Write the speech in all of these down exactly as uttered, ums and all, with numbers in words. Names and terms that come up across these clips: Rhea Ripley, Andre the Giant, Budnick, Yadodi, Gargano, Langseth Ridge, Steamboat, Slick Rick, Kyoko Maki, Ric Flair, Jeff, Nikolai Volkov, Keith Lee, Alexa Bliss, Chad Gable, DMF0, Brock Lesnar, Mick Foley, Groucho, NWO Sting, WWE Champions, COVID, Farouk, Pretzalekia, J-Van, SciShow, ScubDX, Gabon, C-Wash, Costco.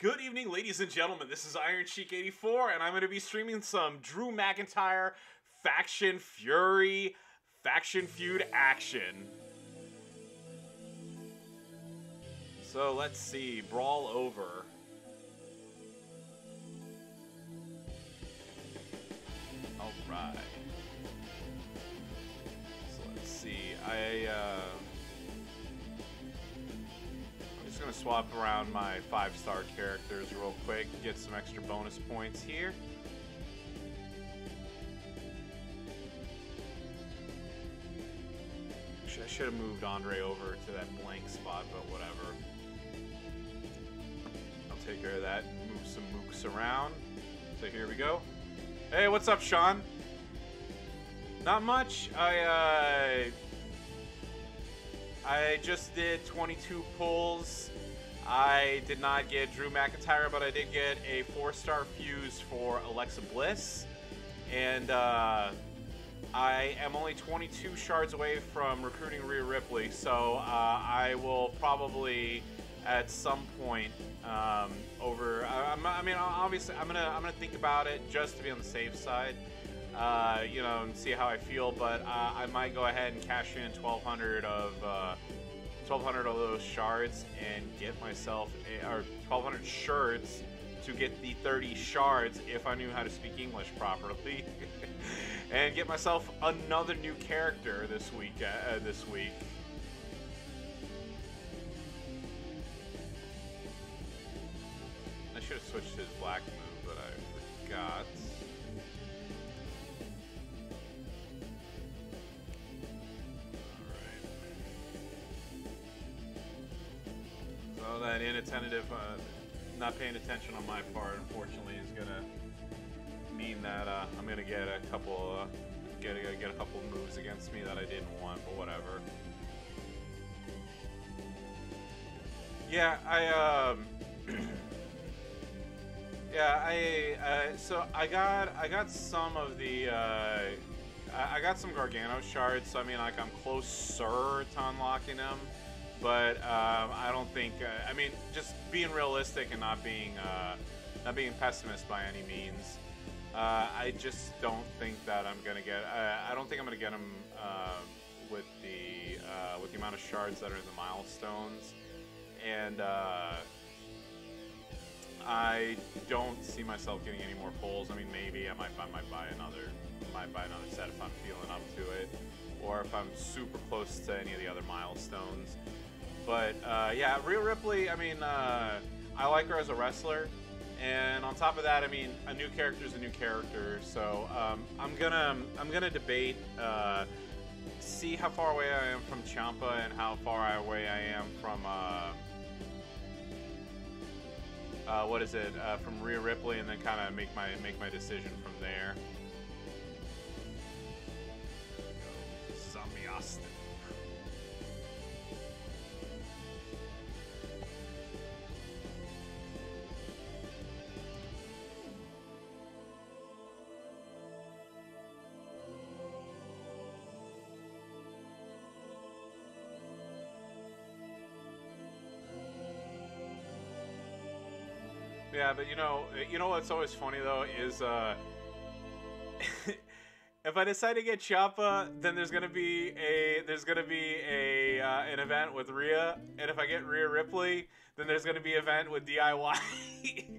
Good evening, ladies and gentlemen. This is Iron Sheik eighty-four, and I'm going to be streaming some Drew McIntyre Faction Fury Faction Feud action. So let's see, Brawl over. Alright. So let's see, I, uh... I'm just gonna swap around my five-star characters real quick, get some extra bonus points here. Actually, I should have moved Andre over to that blank spot, but whatever. I'll take care of that, move some mooks around. So here we go. Hey, what's up, Sean? Not much. I, uh... I just did twenty-two pulls. I did not get Drew McIntyre, but I did get a four-star fuse for Alexa Bliss. And uh, I am only twenty-two shards away from recruiting Rhea Ripley, so uh, I will probably at some point um, over. I, I mean, obviously, I'm gonna I'm gonna think about it just to be on the safe side. Uh, you know, and see how I feel, but uh, I might go ahead and cash in twelve hundred of uh, twelve hundred of those shards and get myself a, or twelve hundred shards to get the thirty shards if I knew how to speak English properly, and get myself another new character this week. Uh, this week. I should have switched his black move, but I forgot. Oh, that inattentive, uh, not paying attention on my part, unfortunately, is gonna mean that uh, I'm gonna get a couple, uh, get a, get a couple moves against me that I didn't want, but whatever. Yeah, I, um, yeah, I, uh, so I got, I got some of the, uh, I, I got some Gargano shards. So I mean, like, I'm closer to unlocking them. But um, I don't think. Uh, I mean, just being realistic and not being uh, not being pessimist by any means. Uh, I just don't think that I'm gonna get. Uh, I don't think I'm gonna get them uh, with the uh, with the amount of shards that are in the milestones. And uh, I don't see myself getting any more pulls. I mean, maybe I might I might buy another might buy another set if I'm feeling up to it, or if I'm super close to any of the other milestones. But, uh, yeah, Rhea Ripley, I mean, uh, I like her as a wrestler. And on top of that, I mean, a new character is a new character. So um, I'm gonna I'm gonna debate, uh, see how far away I am from Ciampa and how far away I am from, uh, uh, what is it, uh, from Rhea Ripley, and then kind of make my, make my decision from there. Zombie Austin. Yeah, but you know, you know what's always funny though is uh if I decide to get Ciampa, then there's gonna be a there's gonna be a uh, an event with Rhea, and if I get Rhea Ripley, then there's gonna be an event with D I Y.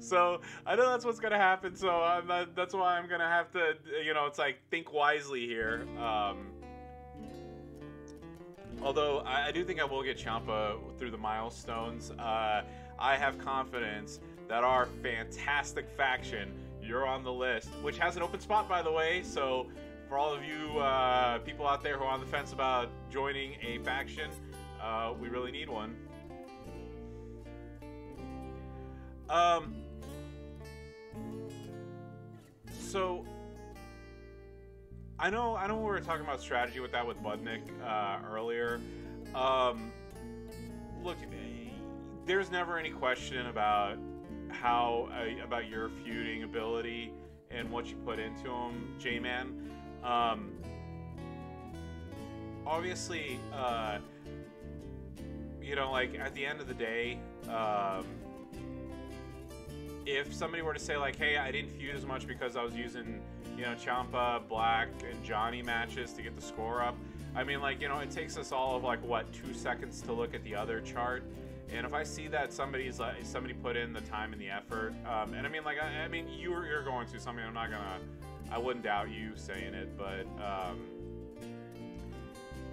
So I know that's what's gonna happen. So I'm not, that's why I'm gonna have to, you know, it's like think wisely here. Um, although I, I do think I will get Ciampa through the milestones. Uh, I have confidence that our fantastic faction, You're on the List, which has an open spot, by the way, so for all of you uh, people out there who are on the fence about joining a faction, uh, we really need one. Um, so, I know, I know we were talking about strategy with that with Budnick uh, earlier. Um, look, there's never any question about how uh, about your feuding ability and what you put into them, J-Man. Um, obviously, uh, you know, like at the end of the day, um, if somebody were to say like, hey, I didn't feud as much because I was using, you know, Ciampa, Black, and Johnny matches to get the score up, I mean, like, you know, it takes us all of like, what, two seconds to look at the other chart. And if I see that somebody's like, somebody put in the time and the effort, um, and I mean, like, I, I mean, you were, you're going to something, I'm not gonna, I wouldn't doubt you saying it, but, um,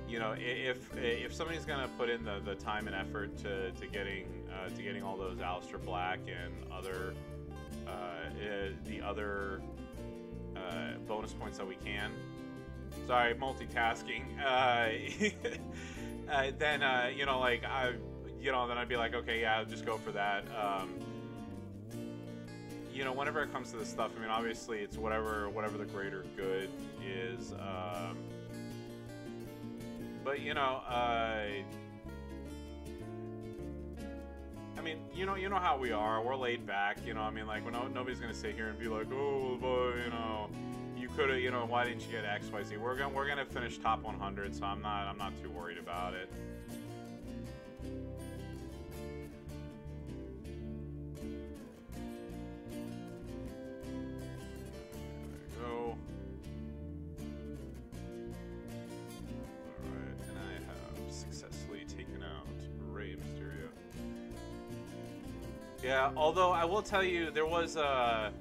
you know, if if somebody's gonna put in the, the time and effort to, to getting uh, to getting all those Aleister Black and other uh, uh, the other uh, bonus points that we can, sorry, multitasking, uh, uh, then uh, you know, like I, you know, then I'd be like, okay, yeah, I'll just go for that. Um, you know, whenever it comes to this stuff, I mean, obviously it's whatever whatever the greater good is. Um, But, you know, uh, I mean, you know, you know how we are. We're laid back, you know. I mean, like, well, no, nobody's gonna sit here and be like, oh, well, you know, you could have, you know, why didn't you get X, Y, Z? We're gonna, we're gonna finish top one hundred, so I'm not, I'm not too worried about it. There we go. Yeah, although I will tell you, there was a...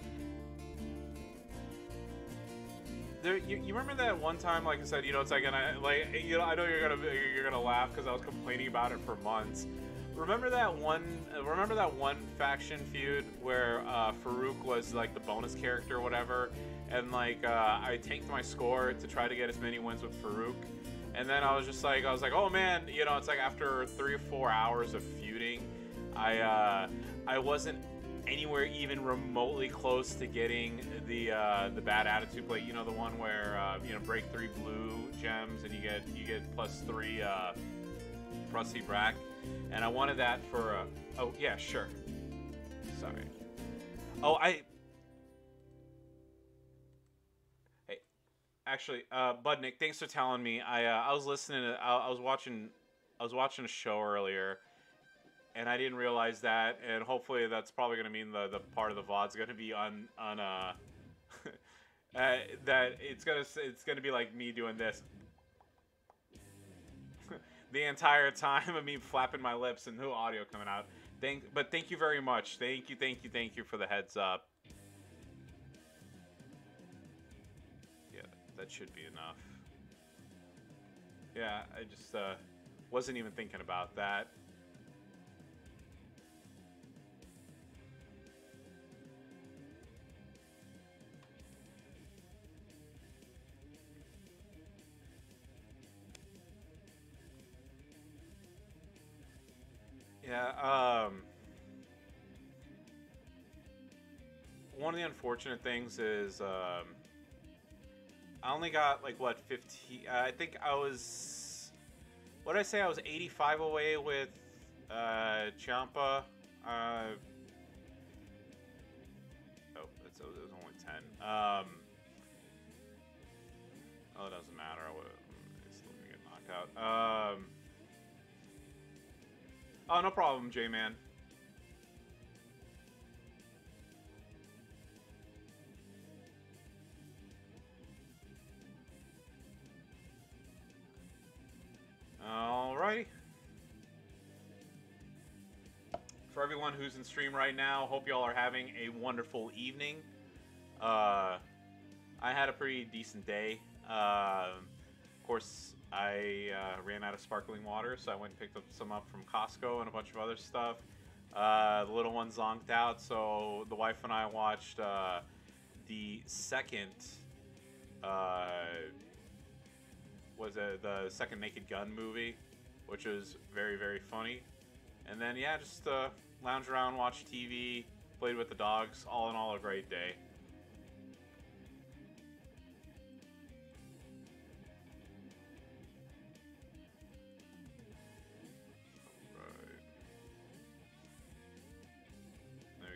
There, you, you remember that one time, like I said, you know, it's like, and I, like, you know, I know you're gonna you're gonna laugh because I was complaining about it for months. Remember that one? Remember that one faction feud where uh, Farouk was like the bonus character, or whatever, and like uh, I tanked my score to try to get as many wins with Farouk, and then I was just like, I was like, oh man, you know, it's like after three or four hours of feuding, I. Uh, I wasn't anywhere even remotely close to getting the uh, the bad attitude plate. You know, the one where uh, you know, break three blue gems and you get you get plus three uh, Prusty Brack. And I wanted that for uh, oh yeah sure. Sorry. Oh I. Hey, actually, uh, Budnick, thanks for telling me. I uh, I was listening to I, I was watching I was watching a show earlier. And I didn't realize that, and hopefully that's probably gonna mean the the part of the V O D's gonna be on on uh, uh that it's gonna it's gonna be like me doing this the entire time of me flapping my lips and no audio coming out. Thank, but thank you very much. Thank you, thank you, thank you for the heads up. Yeah, that should be enough. Yeah, I just uh, wasn't even thinking about that. Yeah, um, one of the unfortunate things is, um, I only got, like, what, fifteen, uh, I think I was, what did I say, I was eighty-five away with, uh, Ciampa, uh, oh, that's, it was only ten, um, oh, it doesn't matter, I would, it's still gonna get knocked out, um, oh, no problem, J-Man. Alrighty. For everyone who's in stream right now, hope y'all are having a wonderful evening. Uh, I had a pretty decent day. Uh, of course... I uh, ran out of sparkling water, so I went and picked up some up from Costco and a bunch of other stuff. Uh, the little one zonked out, so the wife and I watched uh, the second, uh, was it the second Naked Gun movie, which was very, very funny. And then yeah, just uh, lounged around, watched T V, played with the dogs. All in all, a great day.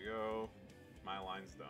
Go. My line's done.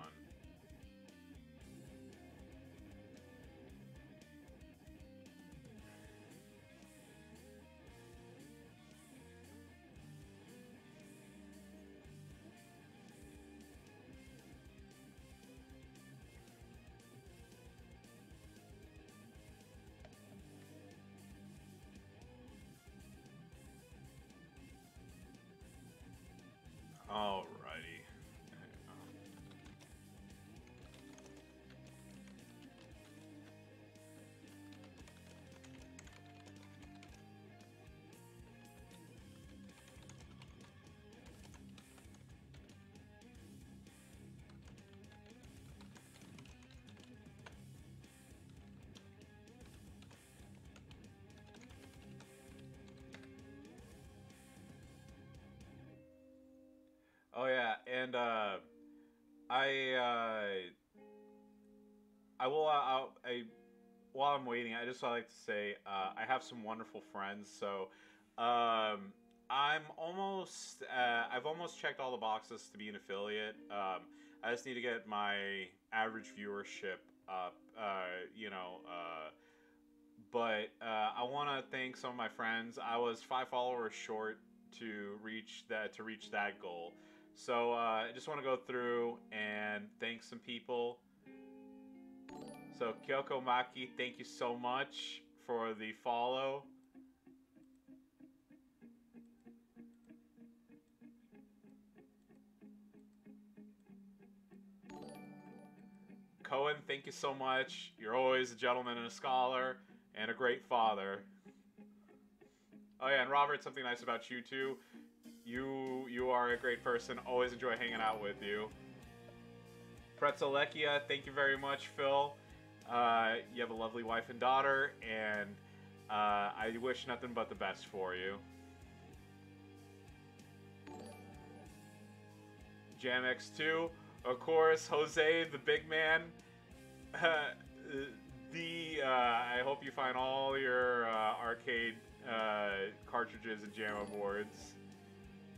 Oh yeah, and uh, I uh, I will uh, I'll, I while I'm waiting, I just like to say uh, I have some wonderful friends. So um, I'm almost uh, I've almost checked all the boxes to be an affiliate. Um, I just need to get my average viewership up. Uh, you know. Uh, But uh, I want to thank some of my friends. I was five followers short to reach that to reach that goal. So uh, I just want to go through and thank some people. So Kyoko Maki, thank you so much for the follow. Cohen, thank you so much. You're always a gentleman and a scholar. And a great father. Oh yeah, and Robert, something nice about you too. You you are a great person. Always enjoy hanging out with you. Pretzalekia, thank you very much, Phil. Uh, you have a lovely wife and daughter, and uh, I wish nothing but the best for you. Jam X two, of course, Jose, the big man. Uh, The, uh, I hope you find all your uh, arcade uh, cartridges and J A M A boards.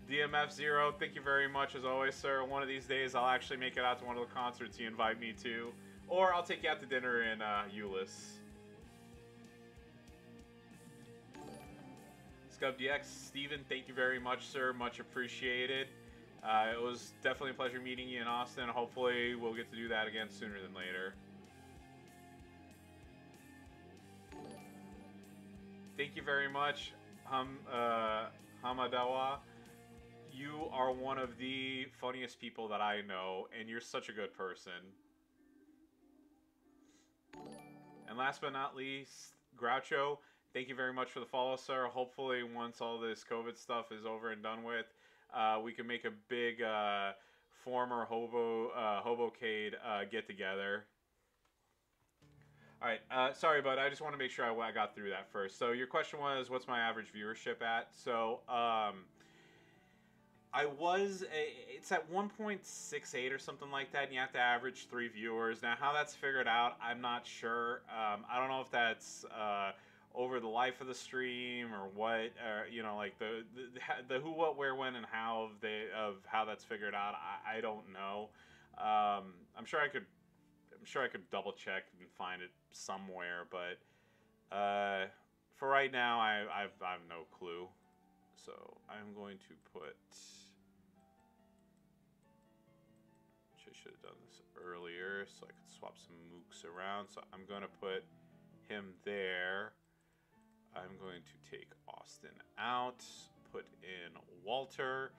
D M F zero, thank you very much as always, sir. One of these days I'll actually make it out to one of the concerts you invite me to. Or I'll take you out to dinner in uh, Euless. ScubDX, Steven, thank you very much, sir. Much appreciated. Uh, it was definitely a pleasure meeting you in Austin. Hopefully we'll get to do that again sooner than later. Thank you very much, Ham, uh, Hamadawa. You are one of the funniest people that I know, and you're such a good person. And last but not least, Groucho, thank you very much for the follow, sir. Hopefully, once all this COVID stuff is over and done with, uh, we can make a big uh, former hobo uh, hobocade uh, get-together. All right, uh, sorry, bud. I just want to make sure I, I got through that first. So your question was, what's my average viewership at? So um, I was, a, it's at one point six eight or something like that, and you have to average three viewers. Now, how that's figured out, I'm not sure. Um, I don't know if that's uh, over the life of the stream or what, or, you know, like the, the the who, what, where, when, and how of the of how that's figured out. I, I don't know. Um, I'm sure I could. I'm sure I could double check and find it somewhere, but uh, for right now, I, I've I've no clue. So I'm going to put. Which I should have done this earlier, so I could swap some mooks around. So I'm going to put him there. I'm going to take Austin out, put in Walter.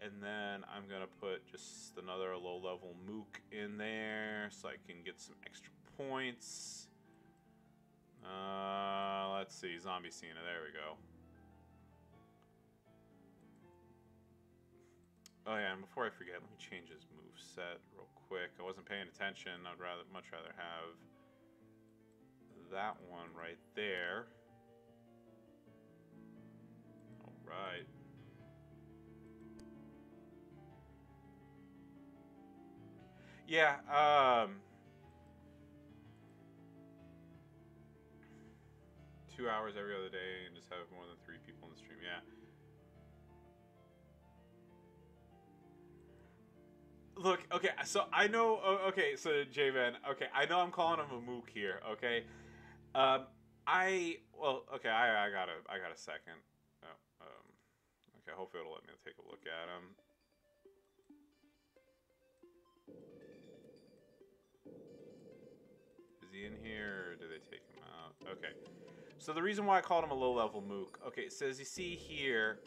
And then I'm going to put just another low-level mook in there so I can get some extra points. Uh, let's see. Zombie Cena. There we go. Oh, yeah. And before I forget, let me change his moveset real quick. I wasn't paying attention. I'd rather, much rather have that one right there. All right. Yeah, um, two hours every other day and just have more than three people in the stream, yeah. Look, okay, so I know, okay, so J-Van, okay, I know I'm calling him a mook here, okay? Um, I, well, okay, I, I got a, I got a second. Oh, um, okay, hopefully it'll let me take a look at him. Is he in here, or do they take him out? Okay. So the reason why I called him a low-level mook. Okay, so as you see here,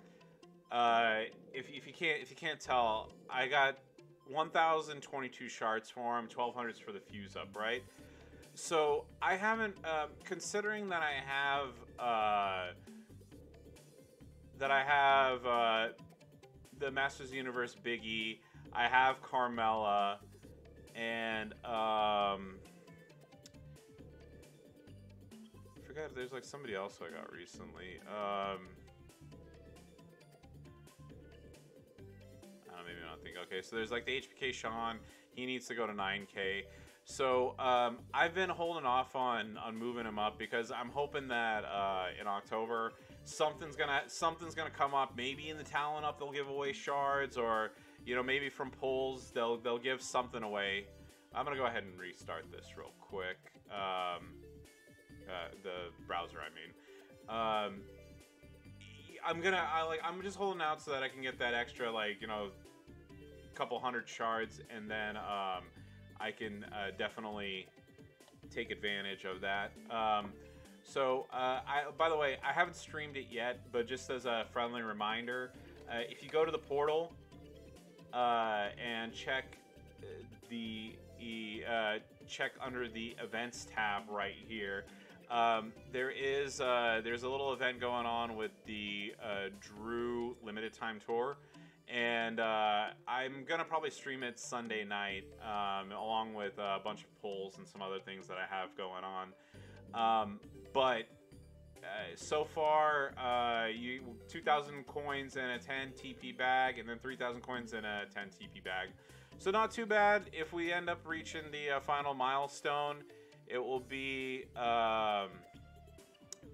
uh, if, if you can't if you can't tell, I got one thousand twenty-two shards for him, twelve hundreds for the fuse up, right? So I haven't, uh, considering that I have uh, that I have uh, the Masters of the Universe Big E, I have Carmella, and um. I forgot if there's like somebody else I got recently. Um, I don't know, maybe I don't think. Okay, so there's like the H B K Sean. He needs to go to nine K. So um, I've been holding off on on moving him up because I'm hoping that uh, in October something's gonna something's gonna come up. Maybe in the Talent Up they'll give away shards, or you know, maybe from polls they'll they'll give something away. I'm gonna go ahead and restart this real quick. Um, uh, the browser, I mean. Um, I'm gonna I like I'm just holding out so that I can get that extra, like, you know, couple hundred shards, and then um, I can uh, definitely take advantage of that. Um, so uh, I by the way, I haven't streamed it yet, but just as a friendly reminder, uh, if you go to the portal uh, and check the uh, check under the events tab right here. Um, there is uh, there's a little event going on with the uh, Drew Limited Time Tour, and uh, I'm gonna probably stream it Sunday night, um, along with a bunch of polls and some other things that I have going on. Um, but uh, so far, uh, you two thousand coins in a ten T P bag, and then three thousand coins in a ten T P bag. So not too bad. If we end up reaching the uh, final milestone, it will be um,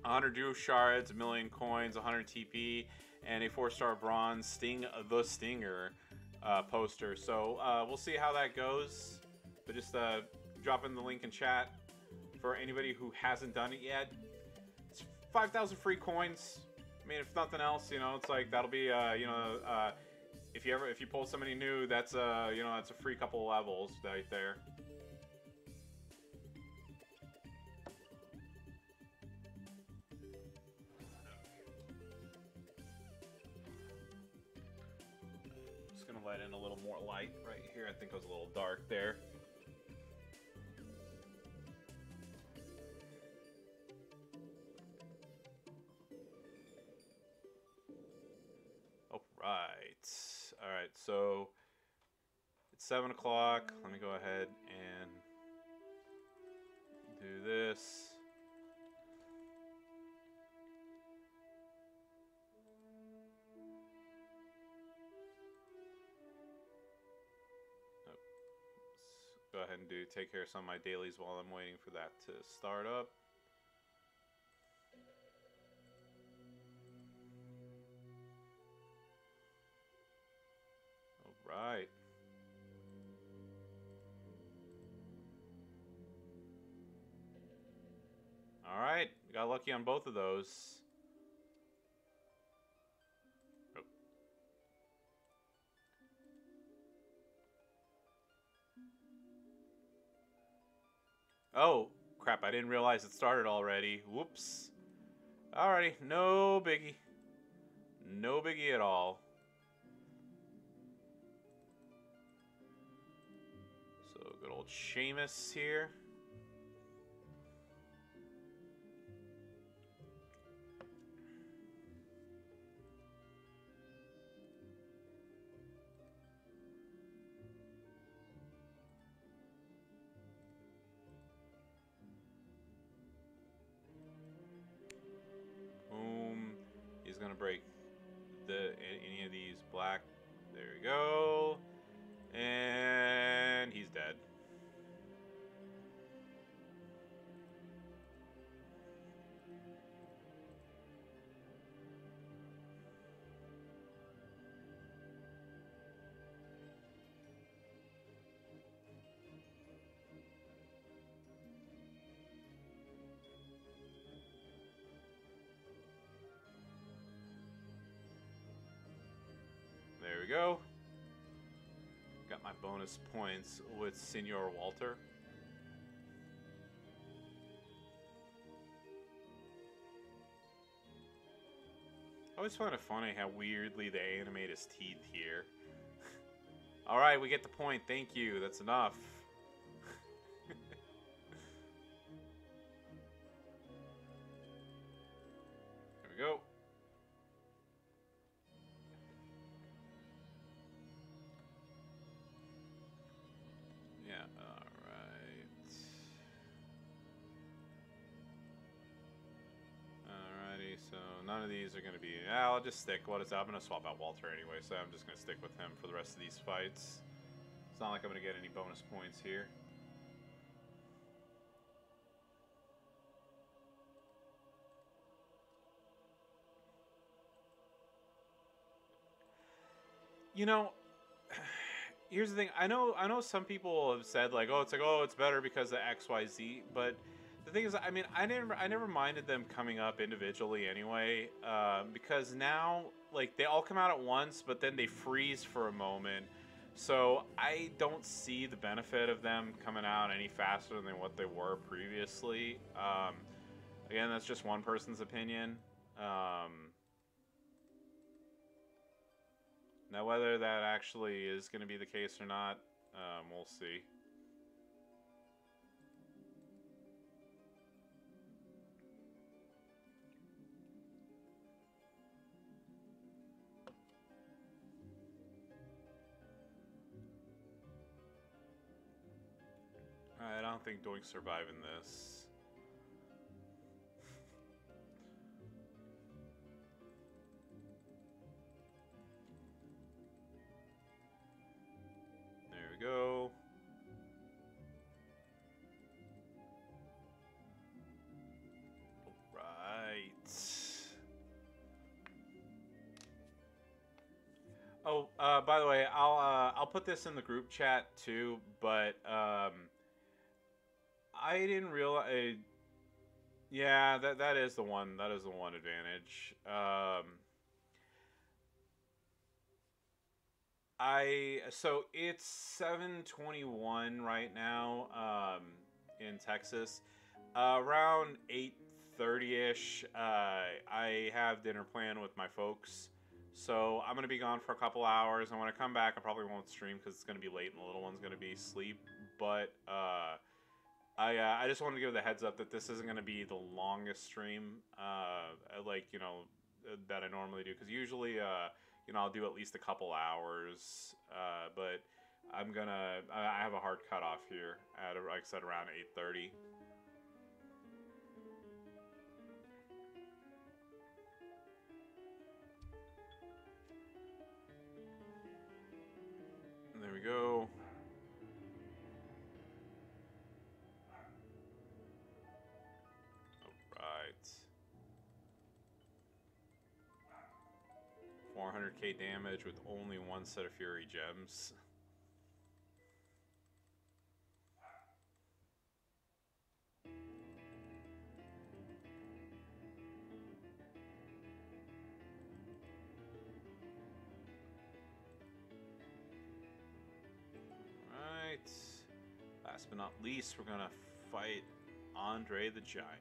one hundred Drew shards, a million coins, one hundred T P, and a four-star bronze Sting the Stinger uh, poster. So uh, we'll see how that goes. But just uh, drop in the link in chat for anybody who hasn't done it yet. It's five thousand free coins. I mean, if nothing else, you know, it's like that'll be, uh, you know, uh, if you ever if you pull somebody new, that's a uh, you know, that's a free couple levels right there. Gonna let in a little more light right here. I think it was a little dark there. All right. All right. So it's seven o'clock. Let me go ahead and do this. Go ahead and do take care of some of my dailies while I'm waiting for that to start up. All right. All right, got lucky on both of those. Oh, crap, I didn't realize it started already. Whoops. Alrighty, no biggie. No biggie at all. So, good old Sheamus here. Gonna break the any of these black. There we go, and he's dead. There we go. Got my bonus points with Senor Walter. I always find it funny how weirdly they animate his teeth here. All right, we get the point. Thank you. That's enough. There we go. none of these are going to be... Ah, I'll just stick. What is that? I'm going to swap out Walter anyway, so I'm just going to stick with him for the rest of these fights. It's not like I'm going to get any bonus points here. You know, here's the thing. I know I know some people have said, like, oh, it's like, oh, it's better because of X Y Z, but the thing is, I mean, I never, I never minded them coming up individually anyway, uh, because now, like, they all come out at once, but then they freeze for a moment, so I don't see the benefit of them coming out any faster than what they were previously. Um, again, that's just one person's opinion. Um... Now, whether that actually is going to be the case or not, um, we'll see. I don't think Doink's surviving this. Go. All right. Oh, uh, by the way, I'll uh, I'll put this in the group chat too. But um, I didn't realize. Uh, yeah, that that is the one. That is the one advantage. Um, I so it's seven twenty-one right now um, in Texas. Uh, around eight thirty-ish, uh, I have dinner planned with my folks. So I'm going to be gone for a couple hours. And when I come back, I probably won't stream because it's going to be late and the little one's going to be asleep. But uh, I, uh, I just want to give the heads up that this isn't going to be the longest stream uh, like, you know, that I normally do. Because usually... Uh, You know, I'll do at least a couple hours, uh, but I'm gonna, I have a hard cutoff here at, like I said, around eight thirty. And there we go. All right. four hundred K damage with only one set of Fury gems. Alright. Last but not least, we're gonna fight Andre the Giant.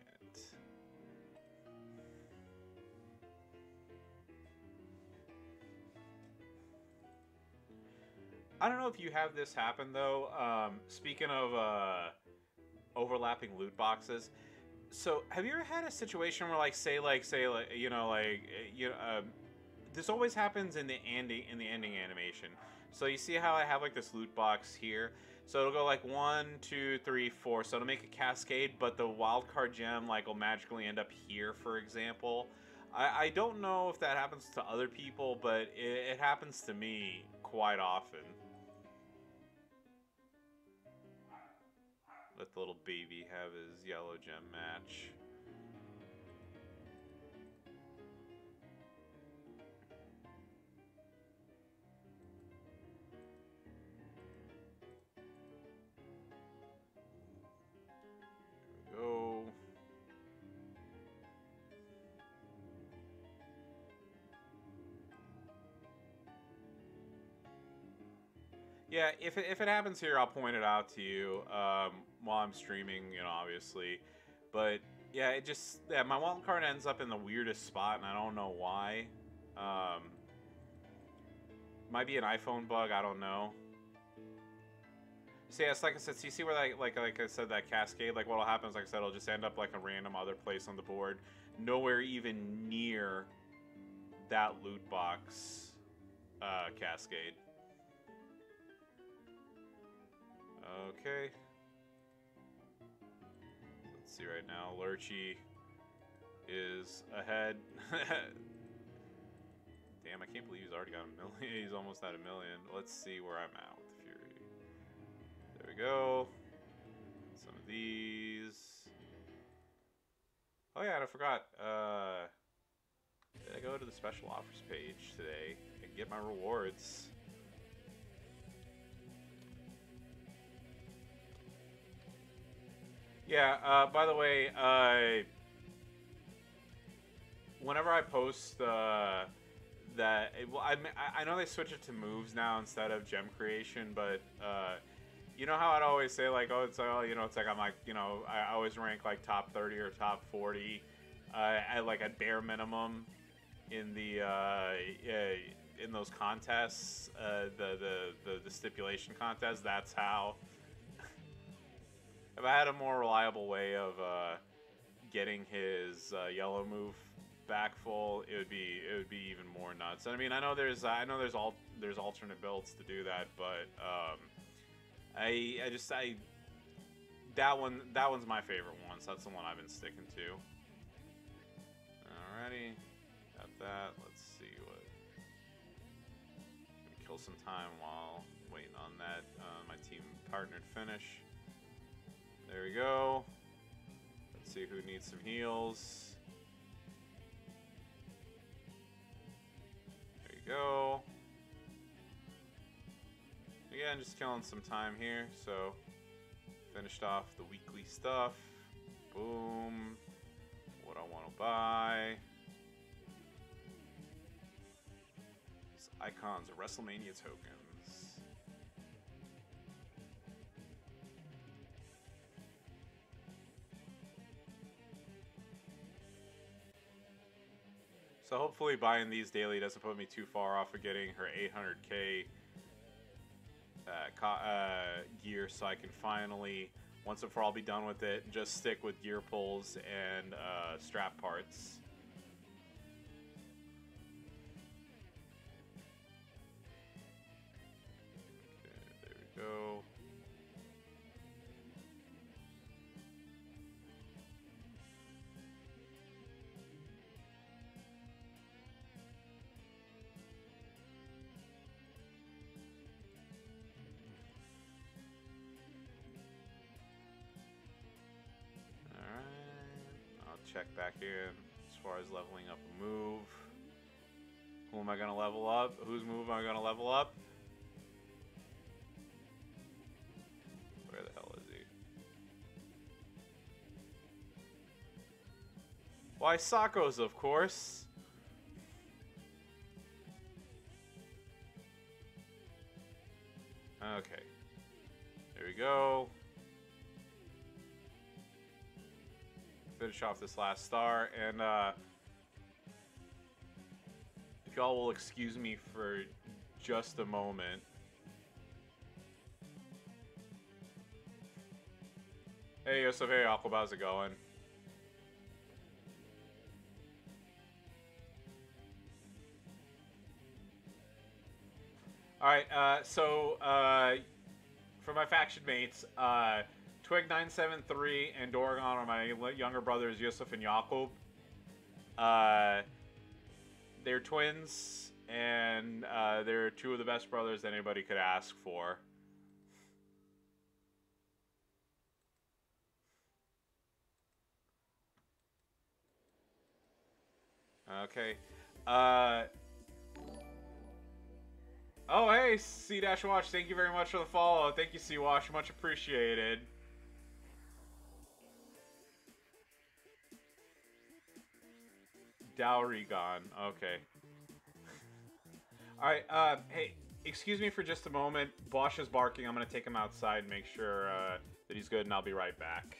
I don't know if you have this happen, though. Um, speaking of uh, overlapping loot boxes, so have you ever had a situation where, like, say, like, say, like, you know, like, you know, uh, this always happens in the ending in the ending animation. So you see how I have like this loot box here. So it'll go like one, two, three, four. So it'll make a cascade, but the wild card gem like will magically end up here, for example. I, I don't know if that happens to other people, but it, it happens to me quite often. Let the little baby have his yellow gem match. There we go. Yeah, if it, if it happens here, I'll point it out to you um, while I'm streaming, you know, obviously. But, yeah, it just... Yeah, my wild card ends up in the weirdest spot, and I don't know why. Um, might be an iPhone bug, I don't know. So, yeah, it's like I said, so you see where, that, like like I said, that cascade? Like, what'll happen is, like I said, it'll just end up, like, a random other place on the board. Nowhere even near that loot box uh, cascade. Okay. Let's see right now. Lurchy is ahead. Damn, I can't believe he's already got a million. He's almost at a million. Let's see where I'm at with the Fury. There we go. Some of these. Oh yeah, and I forgot. Uh, I go to the special offers page today and get my rewards. Yeah, uh, by the way, uh, whenever I post uh, that, well, I, I know they switch it to moves now instead of gem creation, but uh, you know how I'd always say, like, oh, it's, oh, you know, it's like I'm like, you know, I always rank like top thirty or top forty uh, at like a bare minimum in the uh, in those contests, uh, the, the, the, the stipulation contest. That's how. If I had a more reliable way of uh, getting his uh, yellow move back full, it would be it would be even more nuts. And I mean, I know there's I know there's all there's alternate builds to do that, but um, I I just I that one that one's my favorite one, so that's the one I've been sticking to. Alrighty, got that. Let's see what. I'm gonna kill some time while waiting on that uh, my team partner to finish. There we go. Let's see who needs some heals. There you go. Again, just killing some time here. So, finished off the weekly stuff. Boom. What I want to buy. These icons are WrestleMania tokens. So hopefully buying these daily doesn't put me too far off of getting her eight hundred K uh, co uh, gear, so I can finally, once and for all, be done with it and just stick with gear pulls and uh, strap parts. Okay, there we go. Check back in as far as leveling up a move. Who am I gonna level up? Whose move am I gonna level up? Where the hell is he? Why, Sako's, of course. Okay. There we go. Finish off this last star, and uh, if y'all will excuse me for just a moment. Hey Yosef, hey Aquab, how's it going? Alright, uh, so uh, for my faction mates, uh, Twig nine seven three and Doragon are my younger brothers, Yusuf and Yaqub. Uh, they're twins, and uh, they're two of the best brothers anybody could ask for. Okay. Uh, oh, hey, C-Wash, thank you very much for the follow. Thank you, C-Wash. Much appreciated. Dowry gone. Okay. Alright, uh, hey, excuse me for just a moment. Bosch is barking. I'm gonna take him outside and make sure uh, that he's good, and I'll be right back.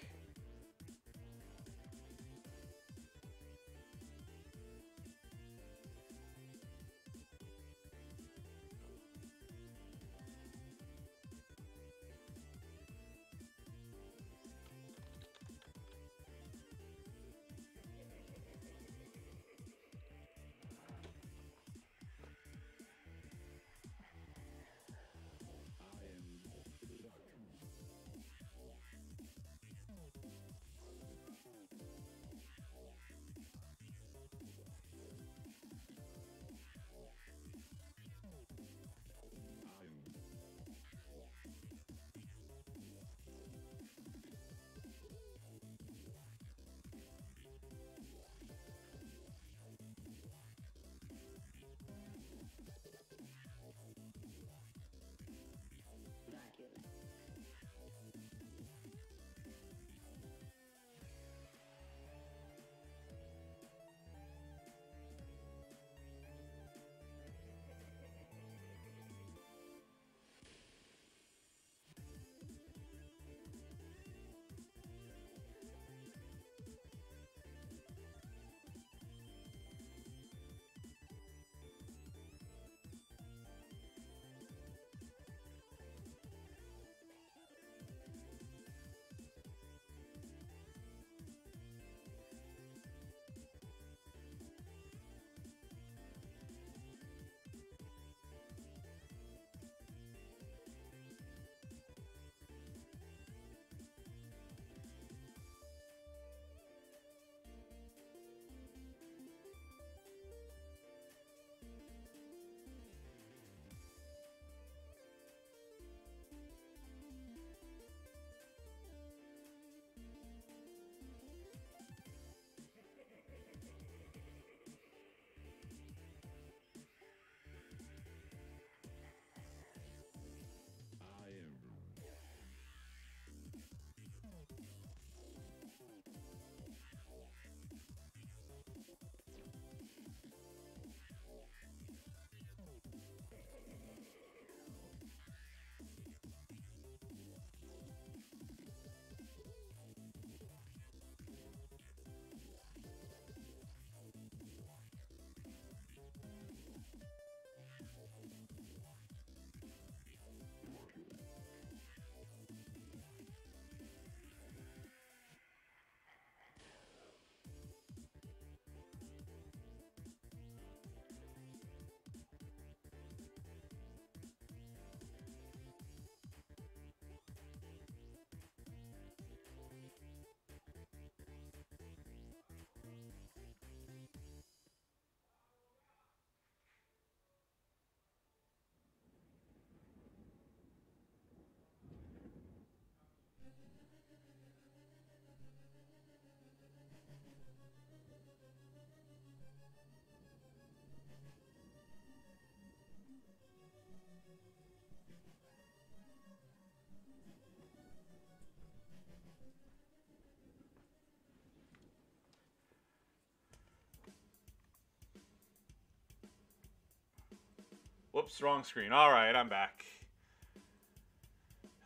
Whoops, wrong screen. All right, I'm back.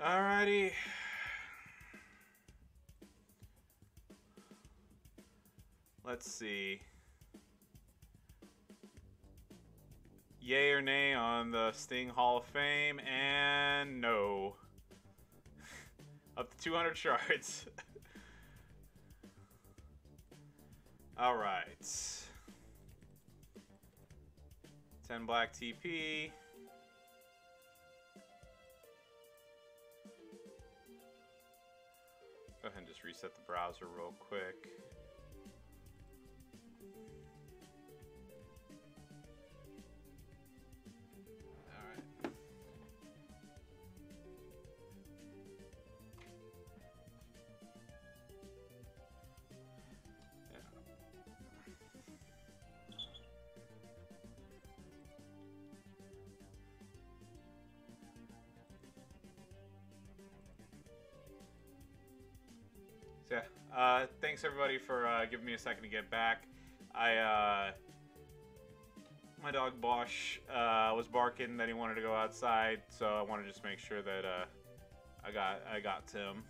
Alrighty. Let's see. Yay or nay on the Sting Hall of Fame, and no. Up to two hundred shards. All right. ten black T P. Go ahead and just reset the browser real quick. Yeah. Uh, thanks everybody for uh, giving me a second to get back. I uh, my dog Bosch uh, was barking that he wanted to go outside, so I want to just make sure that uh, I got I got to him.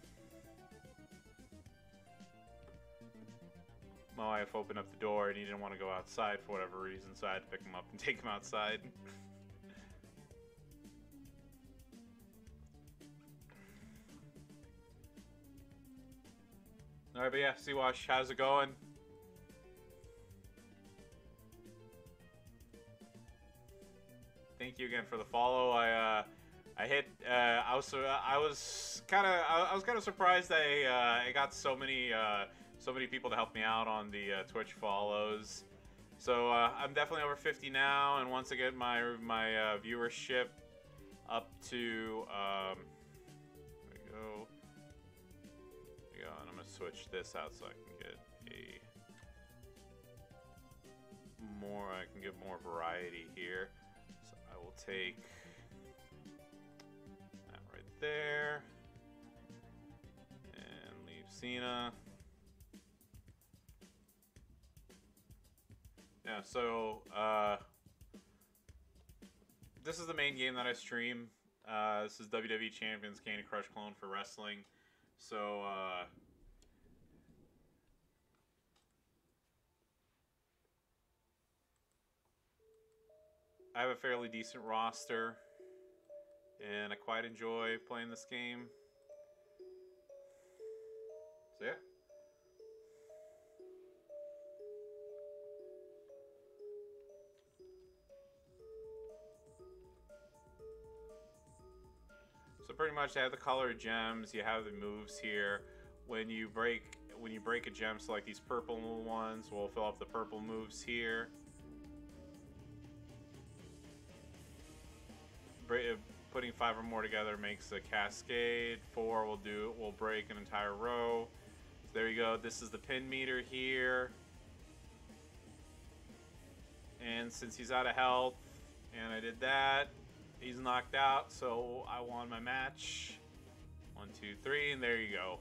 My wife opened up the door and he didn't want to go outside for whatever reason, so I had to pick him up and take him outside. Alright, but yeah, C-Wash, how's it going? Thank you again for the follow. I uh, I hit. Uh, I was I was kind of I was kind of surprised that I, uh, I got so many uh, so many people to help me out on the uh, Twitch follows. So uh, I'm definitely over fifty now, and once I get my my uh, viewership up to um, there we go. And I'm gonna switch this out so I can get a more I can get more variety here. So I will take that right there and leave Cena. Yeah, so uh, this is the main game that I stream. Uh, this is W W E Champions Candy Crush Clone for wrestling. So, uh, I have a fairly decent roster, and I quite enjoy playing this game. So, yeah. So pretty much they have the color gems, you have the moves here. When you break when you break a gem, so like these purple ones, we'll fill up the purple moves here. Break, putting five or more together makes a cascade. Four will do will break an entire row. So there you go. This is the pin meter here. And since he's out of health, and I did that. He's knocked out, so I won my match. One, two, three, and there you go.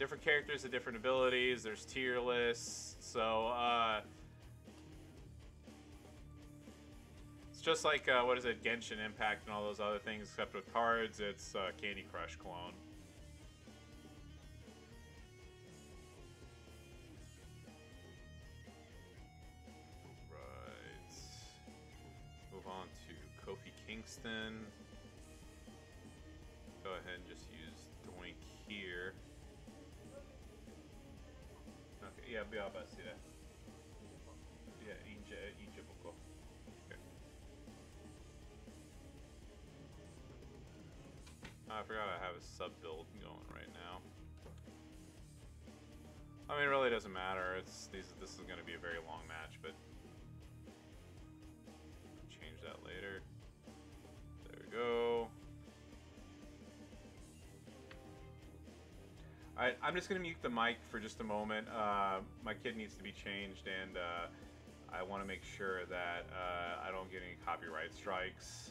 Different characters have different abilities. There's tier lists, so uh, it's just like uh, what is it, Genshin Impact and all those other things, except with cards, it's uh, Candy Crush clone. On to Kofi Kingston. Go ahead and just use Doink here. Okay, yeah, be all about to see that. Yeah, Egypt will go. Okay. I forgot I have a sub build going right now. I mean, it really doesn't matter. It's these. This is going to be a very long match, but. Change that later. There we go. Alright, I'm just going to mute the mic for just a moment. Uh, my kid needs to be changed, and uh, I want to make sure that uh, I don't get any copyright strikes.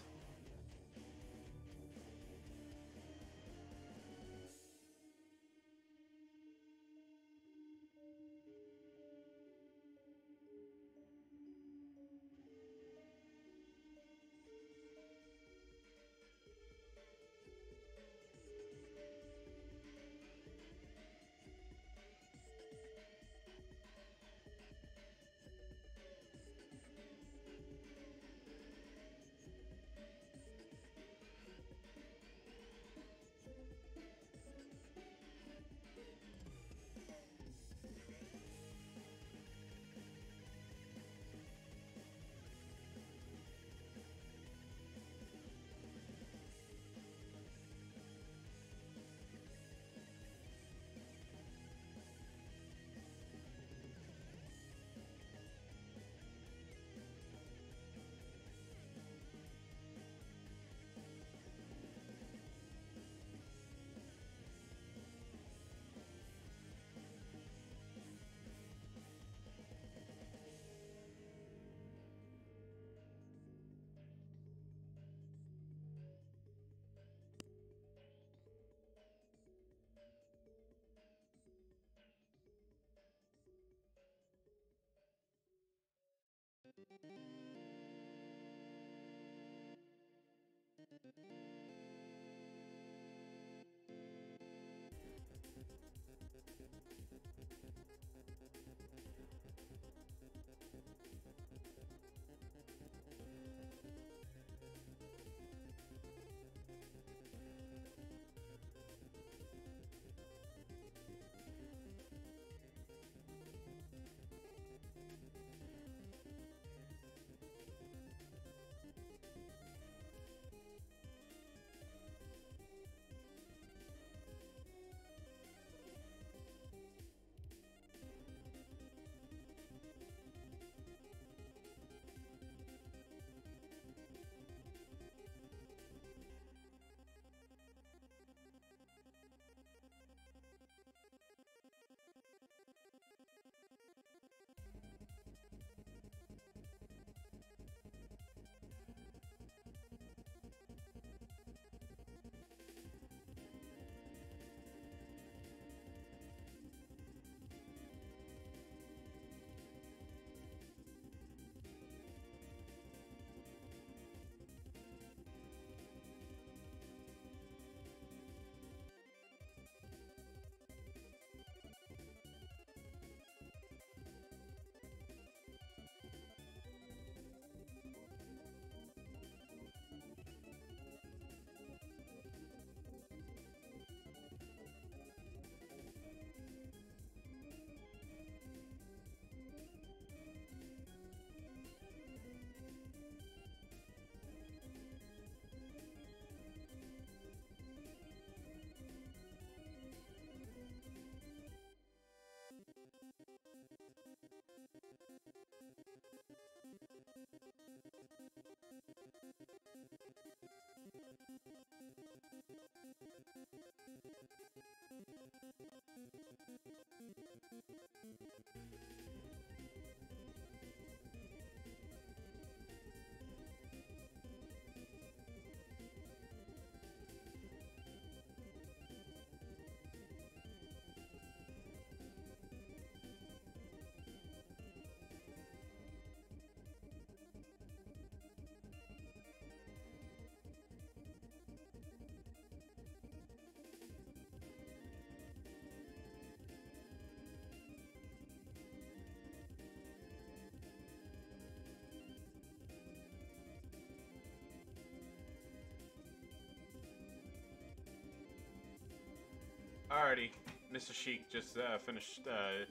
Alrighty, Mister Sheik just uh, finished uh,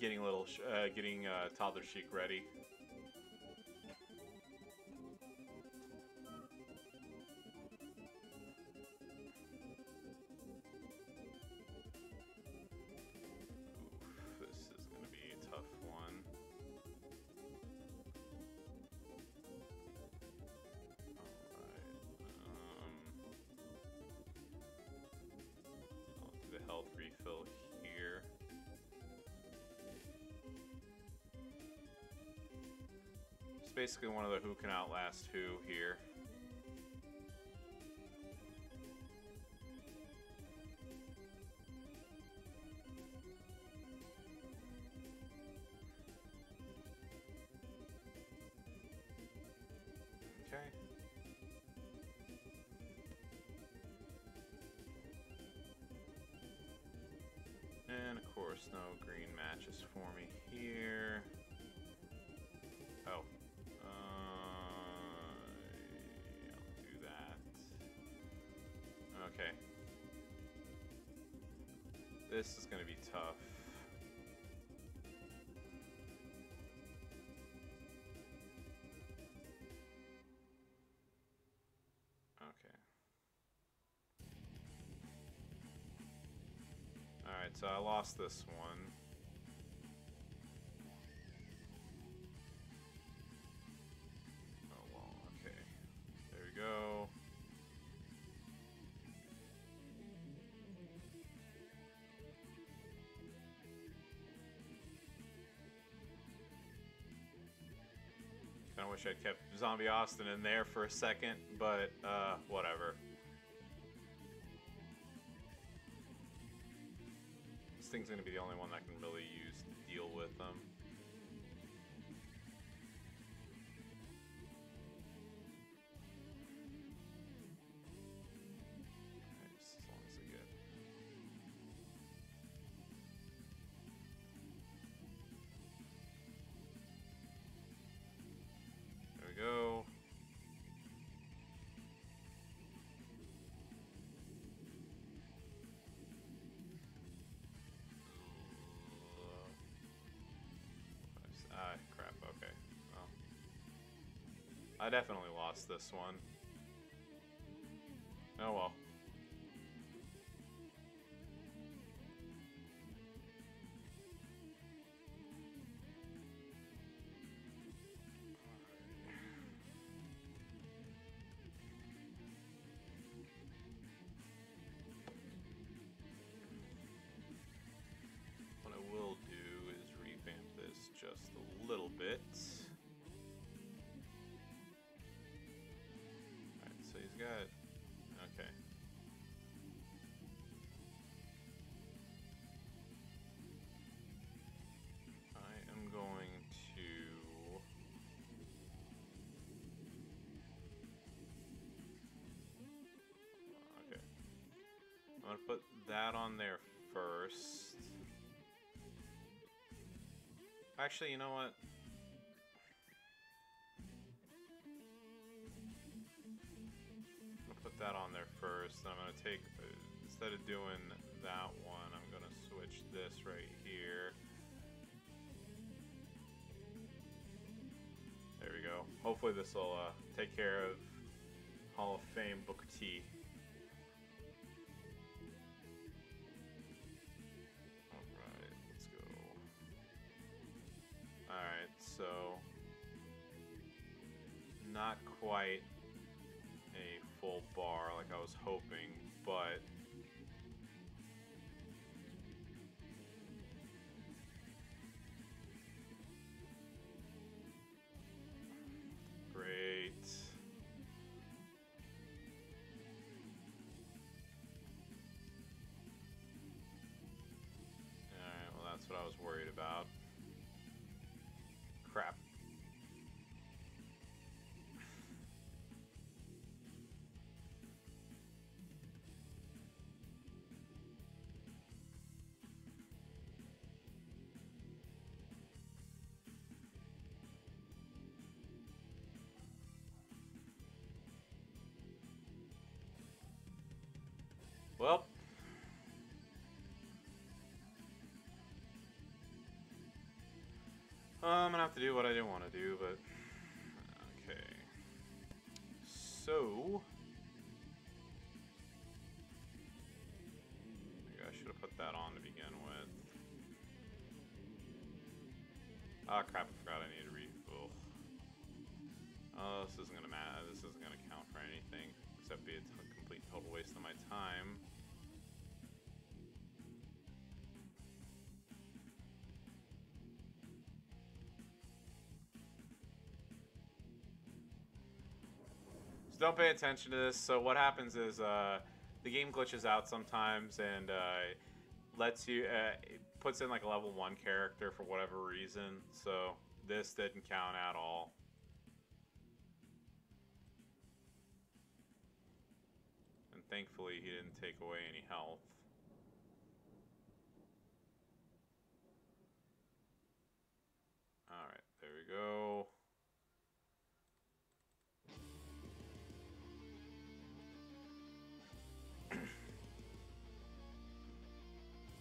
getting little, sh uh, getting uh, toddler Sheik ready. Oof, this is gonna be a tough one. Health refill here. It's basically one of the who can outlast who here. Okay. And, of course, no green matches for me here. Oh. Uh, I'll do that. Okay. This is going to be tough. Alright, so I lost this one. Oh well, okay. There we go. Kinda wish I'd kept Zombie Austin in there for a second, but uh, whatever. This thing's gonna be the only one that I can really use to deal with them. I definitely lost this one. Oh well. Just a little bit. Alright, so he's got... okay. I am going to... okay. I'm going to put that on there first. Actually, you know what? I'll put that on there first. I'm gonna take, instead of doing that one, I'm gonna switch this right here. There we go. Hopefully this will uh, take care of Hall of Fame Booker T. Alright, so not quite a full bar like I was hoping, but great. Alright, well that's what I was worried about. Crap. Well, I'm gonna have to do what I didn't want to do, but okay. So maybe I should have put that on to begin with. Ah, oh, crap! I forgot I needed to refill. Oh, this isn't gonna matter. This isn't gonna count for anything except be a complete total waste of my time. So don't pay attention to this. So what happens is uh, the game glitches out sometimes and uh, lets you uh, it puts in like a level one character for whatever reason. So this didn't count at all. And thankfully he didn't take away any health. All right, there we go.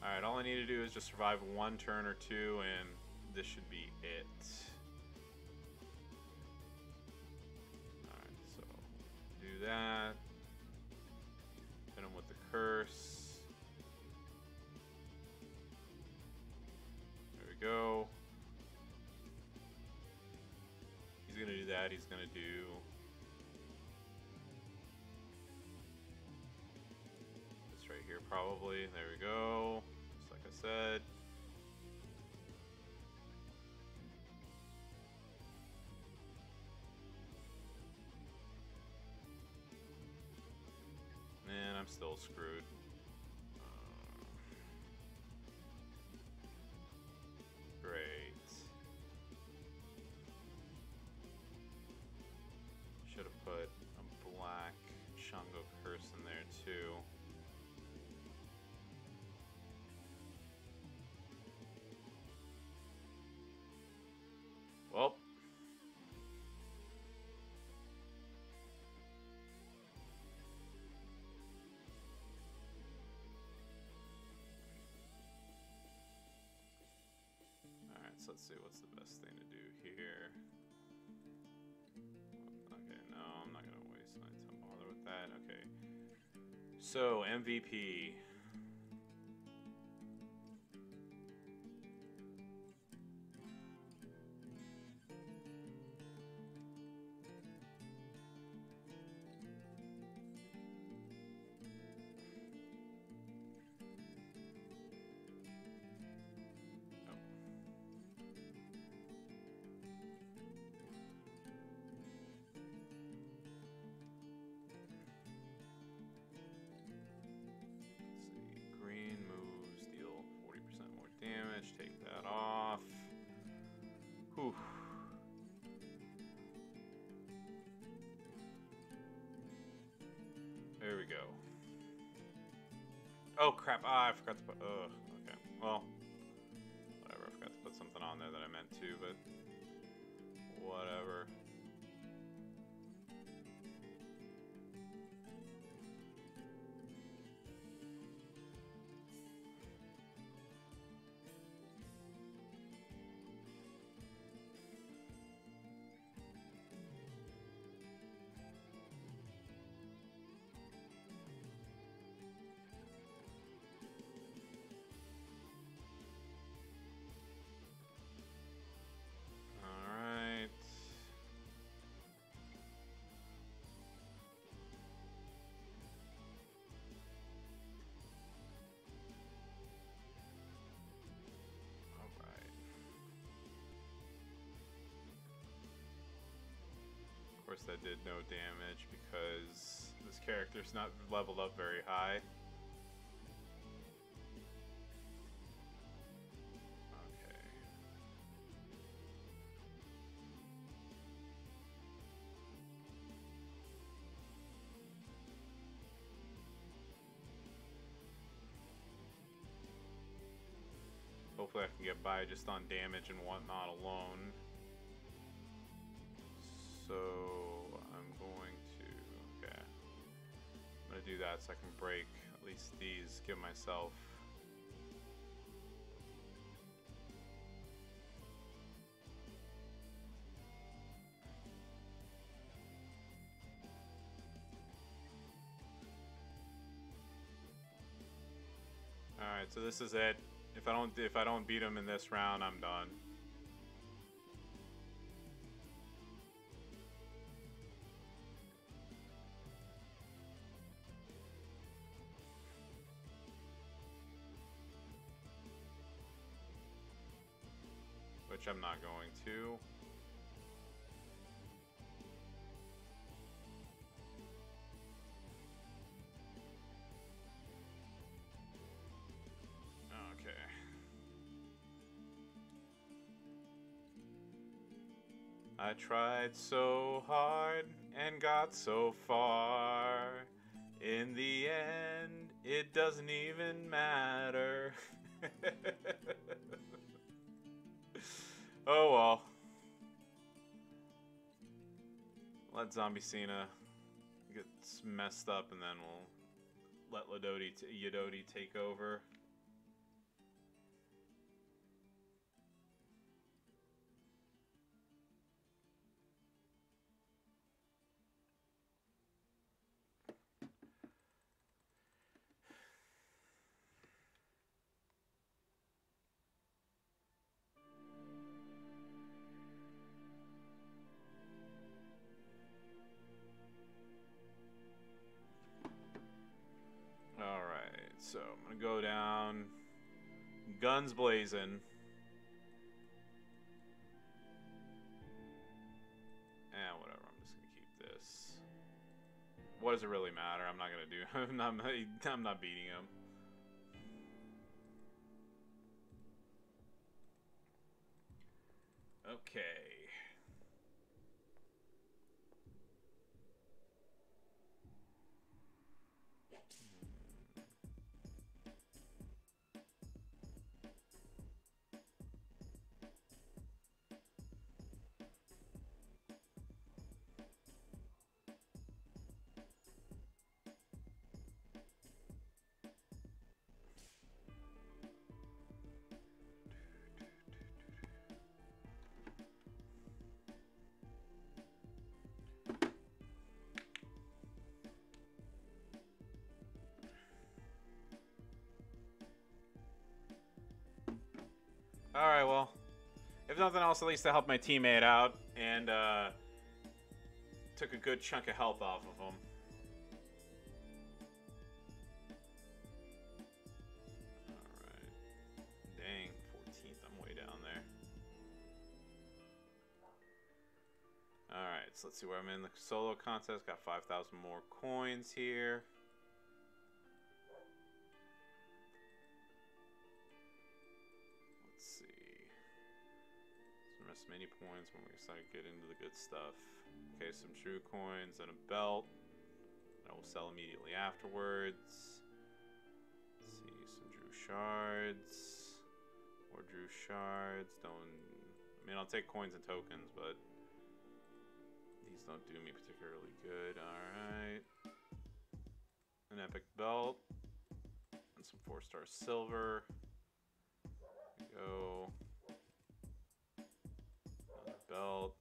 Alright, all I need to do is just survive one turn or two, and this should be it. Alright, so do that. Hit him with the curse. There we go. He's gonna do that, he's gonna do... right here probably. There we go. Just like I said. Man, I'm still screwed. Uh, great. Should have put a black Shango curse in there too. Well, all right, so let's see what's the best thing to do here. So, M V P. Oh crap, ah, I forgot to put, ugh, okay, well, whatever, I forgot to put something on there that I meant to, but whatever. Of course that did no damage because this character's not leveled up very high. Okay. Hopefully I can get by just on damage and whatnot alone. So I'm going to, okay, I'm going to do that so I can break at least these, give myself. Alright, so this is it. If I don't, if I don't beat him in this round, I'm done. Which I'm not going to. Okay. I tried so hard and got so far. In the end, it doesn't even matter. Oh well. Let Zombie Cena get messed up and then we'll let Ladodi t Yadodi take over. So I'm gonna go down, guns blazing, and whatever. I'm just gonna keep this. What does it really matter? I'm not gonna do. I'm not. I'm not beating him. Okay. If nothing else, at least I helped my teammate out and uh, took a good chunk of health off of him. Alright. Dang, fourteenth. I'm way down there. Alright, so let's see where I'm in the solo contest. Got five thousand more coins here. Many points when we start to get into the good stuff. Okay, some true coins and a belt that I will sell immediately afterwards. Let's see, some Drew shards. More Drew shards. Don't. I mean, I'll take coins and tokens, but these don't do me particularly good. Alright. An epic belt. And some four-star silver. There we go. Belt.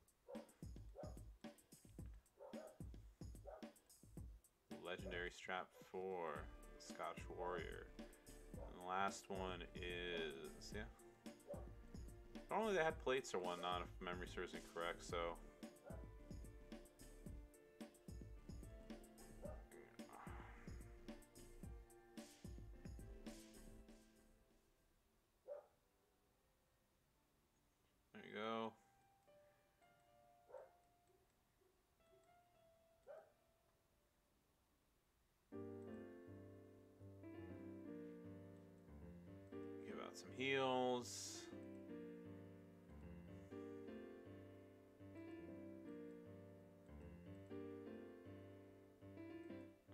Legendary strap for Scottish Warrior. And the last one is, yeah. Normally they had plates or whatnot, if memory serves me correct, so. Some heals.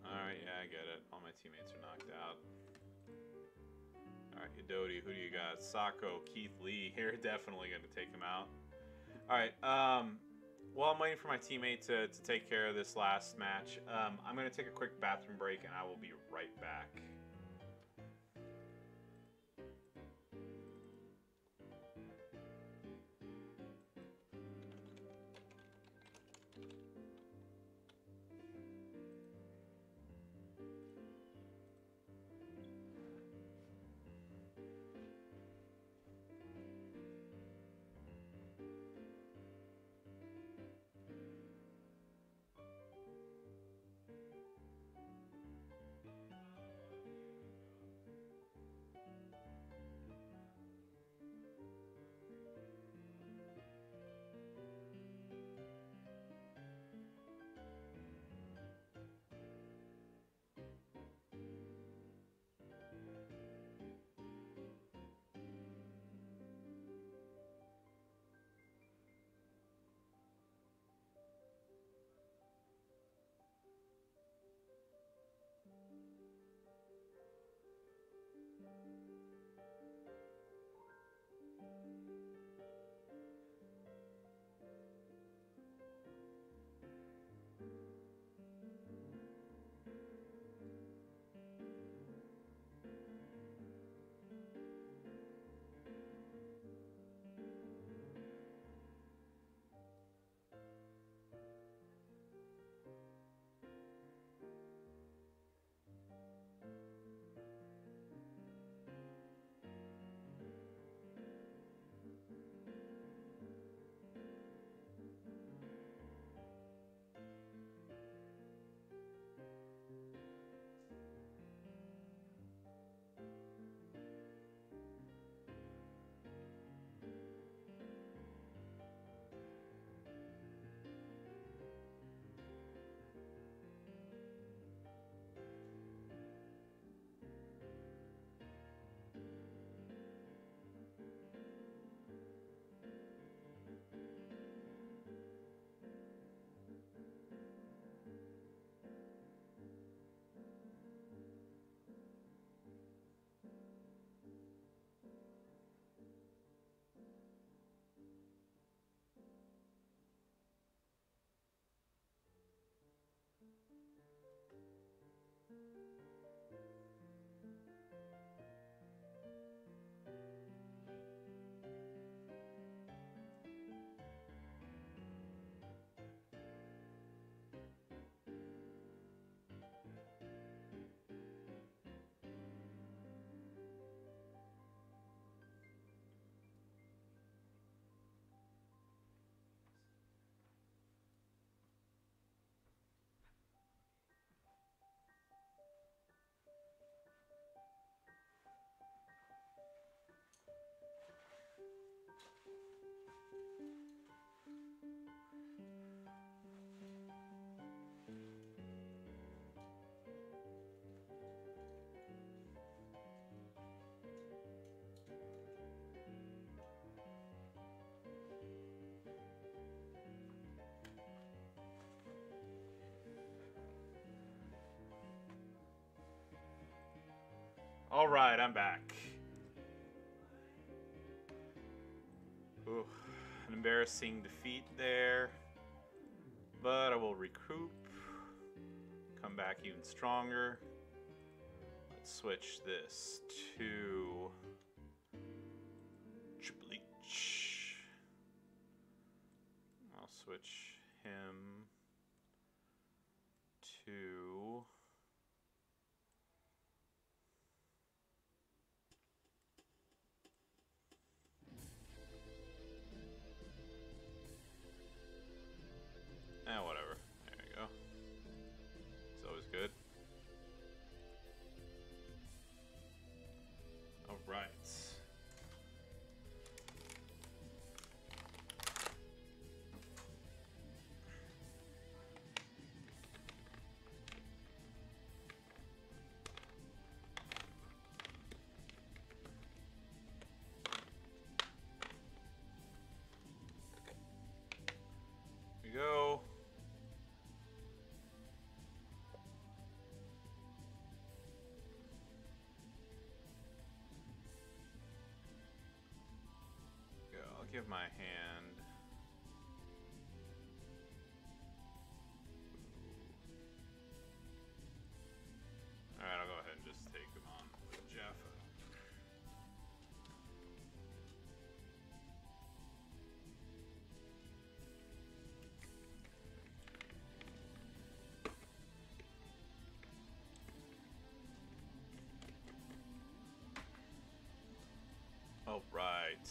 Alright, yeah, I get it. All my teammates are knocked out. Alright, Yodoti, who do you got? Sako, Keith Lee here. Definitely going to take him out. Alright, um, while I'm waiting for my teammate to, to take care of this last match, um, I'm going to take a quick bathroom break and I will be right back. Alright, I'm back. Ooh, an embarrassing defeat there. But I will recoup. Come back even stronger. Let's switch this to Triple H. I'll switch him to Eh, whatever. There you go. It's always good. Alright. Here we go. Give my hand. All right, I'll go ahead and just take him on with Jeff. All right.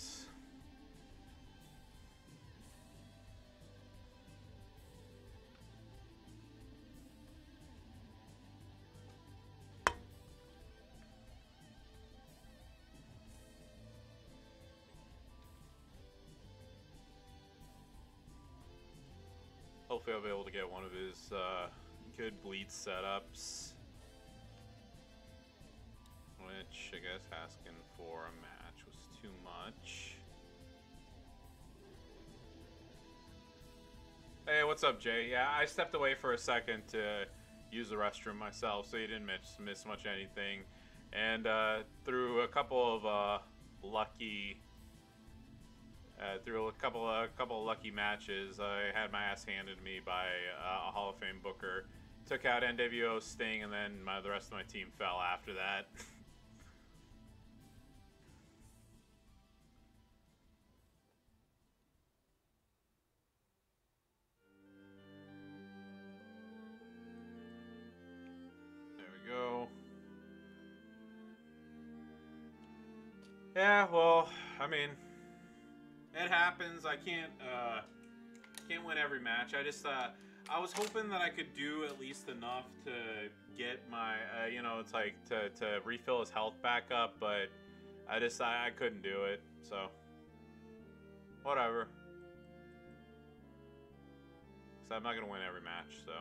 Hopefully I'll be able to get one of his uh, good bleed setups, which I guess asking for a match was too much. Hey, what's up, Jay? Yeah, I stepped away for a second to use the restroom myself, so you didn't miss, miss much anything. And uh, through a couple of uh, lucky... Uh, through a couple of, a couple of lucky matches, I had my ass handed to me by uh, a Hall of Fame booker. Took out N W O, Sting, and then my, the rest of my team fell after that. There we go. Yeah, well, I mean... It happens. I can't uh, can't win every match. I just uh, I was hoping that I could do at least enough to get my uh, you know it's like to, to refill his health back up, but I just I, I couldn't do it. So whatever. So I'm not gonna win every match. So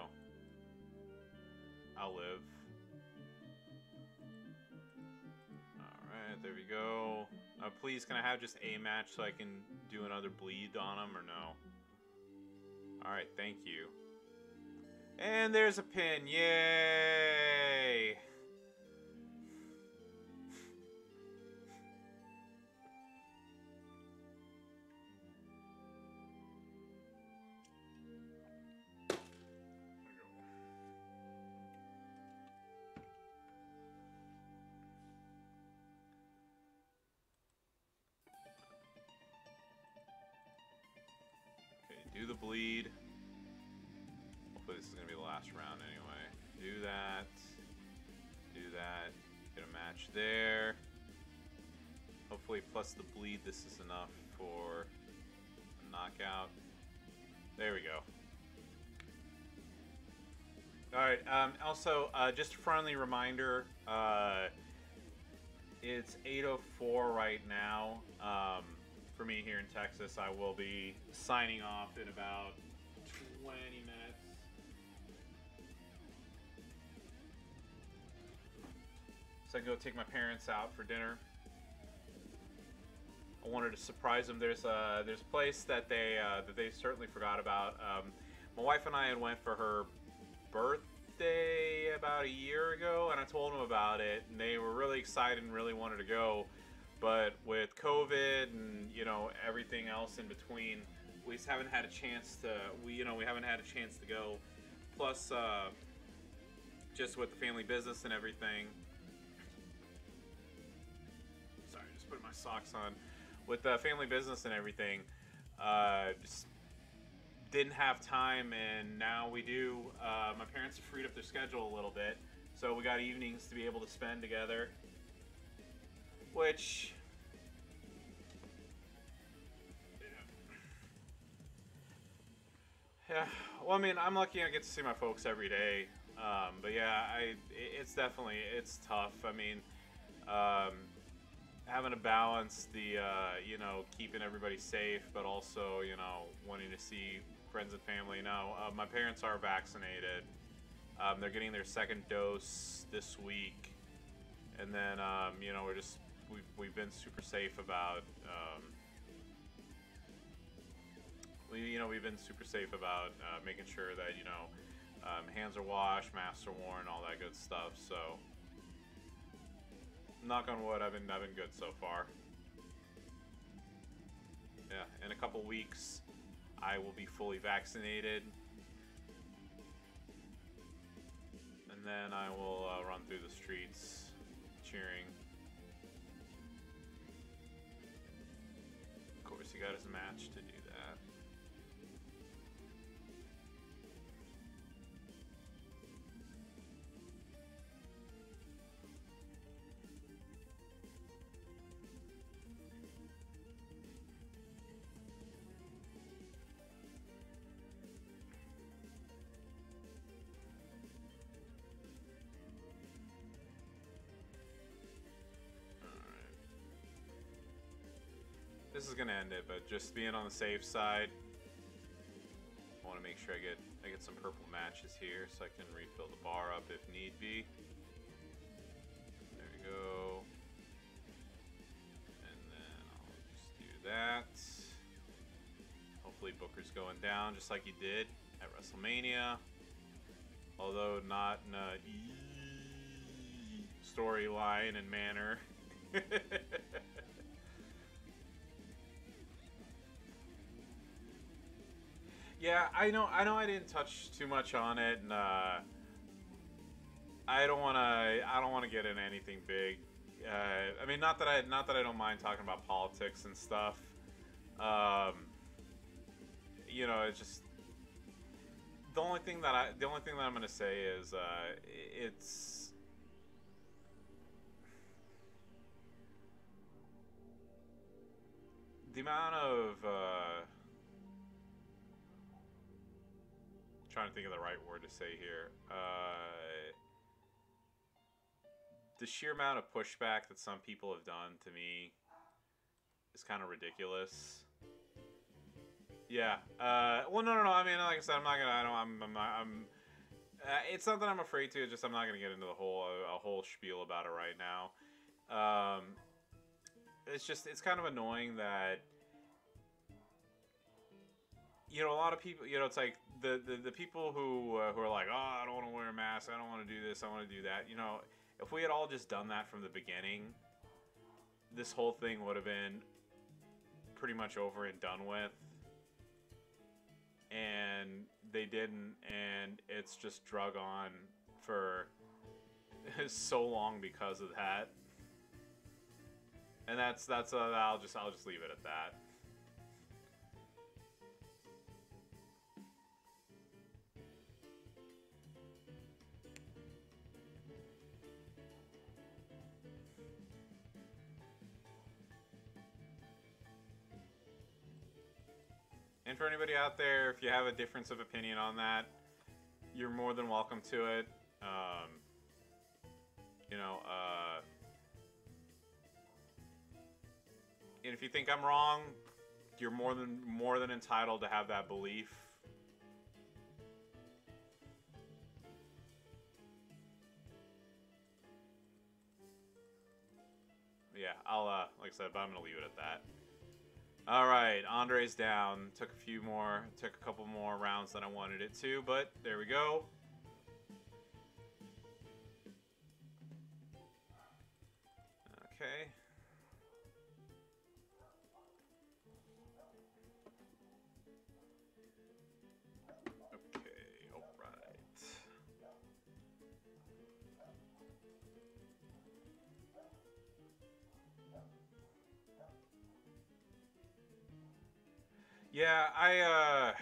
I'll live. All right, there we go. Uh, please, can I have just a match so I can do another bleed on him, or no? Alright, thank you. And there's a pin. Yay! Do the bleed. Hopefully this is going to be the last round anyway. Do that. Do that. Get a match there. Hopefully plus the bleed, this is enough for a knockout. There we go. Alright, um, also, uh, just a friendly reminder, uh, it's eight oh four right now. Um, For me here in Texas, I will be signing off in about twenty minutes. So I can go take my parents out for dinner. I wanted to surprise them. There's a there's a place that they uh, that they certainly forgot about. Um, my wife and I had went for her birth birthday about a year ago, and I told them about it, and they were really excited and really wanted to go. But with COVID and, you know, everything else in between, we just haven't had a chance to, we, you know, we haven't had a chance to go. Plus, uh, just with the family business and everything. Sorry, just putting my socks on. With the family business and everything, uh, just didn't have time, and now we do. Uh, my parents have freed up their schedule a little bit, so we got evenings to be able to spend together. Which, yeah, well, I mean, I'm lucky I get to see my folks every day, um, but yeah, I, it's definitely, it's tough. I mean, um, having to balance the, uh, you know, keeping everybody safe, but also, you know, wanting to see friends and family. Now, uh, my parents are vaccinated. Um, they're getting their second dose this week, and then, um, you know, we're just, we've, we've been super safe about, um, we, you know, we've been super safe about uh, making sure that, you know, um, hands are washed, masks are worn, all that good stuff. So, knock on wood, I've been, I've been good so far. Yeah, in a couple weeks, I will be fully vaccinated. And then I will uh, run through the streets cheering. Of course, he got his match to do. This is gonna end it, but just being on the safe side, I want to make sure I get I get some purple matches here so I can refill the bar up if need be. There we go, and then I'll just do that. Hopefully Booker's going down just like he did at WrestleMania, although not in a storyline and manner. Yeah, I know. I know. I didn't touch too much on it, and uh, I don't want to. I don't want to get into anything big. Uh, I mean, not that I. Not that I don't mind talking about politics and stuff. Um, you know, it's just the only thing that I. The only thing that I'm gonna say is uh, it's. The amount of. Uh, Trying to think of the right word to say here. Uh, the sheer amount of pushback that some people have done to me is kind of ridiculous. Yeah. Uh, well, no, no, no. I mean, like I said, I'm not gonna. I don't. I'm. I'm. Not, I'm uh, it's not that I'm afraid to. It's just I'm not gonna get into the whole a, a whole spiel about it right now. Um, it's just it's kind of annoying that. You know, a lot of people, you know, it's like the, the, the people who, uh, who are like, oh, I don't want to wear a mask. I don't want to do this. I want to do that. You know, if we had all just done that from the beginning, this whole thing would have been pretty much over and done with. And they didn't. And it's just drug on for so long because of that. And that's, that's, uh, I'll just, I'll just leave it at that. And for anybody out there, if you have a difference of opinion on that, you're more than welcome to it. Um, you know, uh, and if you think I'm wrong, you're more than more than entitled to have that belief. Yeah, I'll uh, like I said, but I'm gonna leave it at that. All right, Andre's down. Took a few more, took a couple more rounds than I wanted it to, but there we go. Okay. Okay, all right. Yeah, I, uh...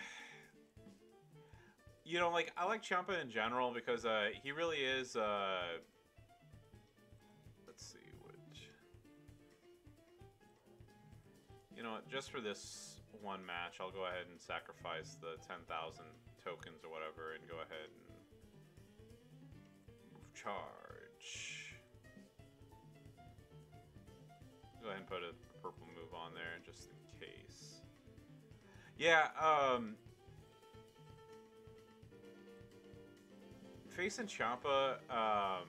you know, like, I like Ciampa in general because uh, he really is, uh... let's see, which... you know what, just for this one match, I'll go ahead and sacrifice the ten thousand tokens or whatever and go ahead and move charge. Go ahead and put a purple move on there just in case. Yeah, um... facing Ciampa, um...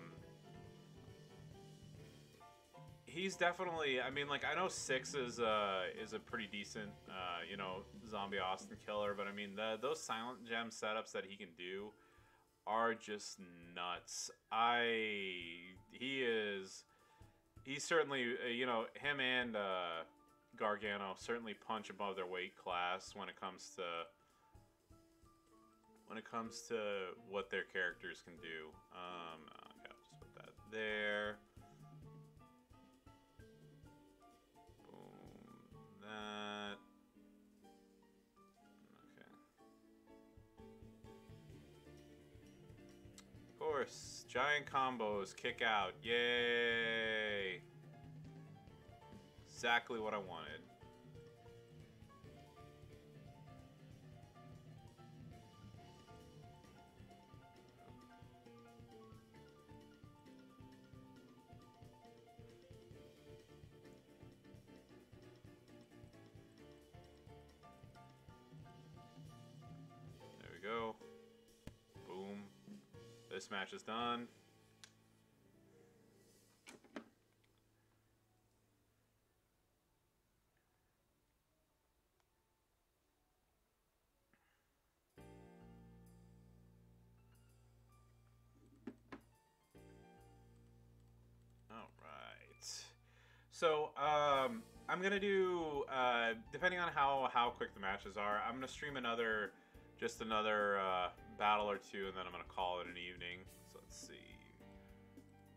he's definitely, I mean, like, I know six is, uh, is a pretty decent, uh, you know, zombie Austin killer, but I mean, the, those silent gem setups that he can do are just nuts. I... he is... he's certainly, you know, him and, uh... Gargano certainly punch above their weight class when it comes to when it comes to what their characters can do. Um, okay, I'll just put that there. Boom, that. Okay. Of course, giant combos, kick out, yay! Exactly what I wanted. There we go. Boom. This match is done. So, um, I'm going to do, uh, depending on how, how quick the matches are, I'm going to stream another, just another uh, battle or two, and then I'm going to call it an evening. So, let's see.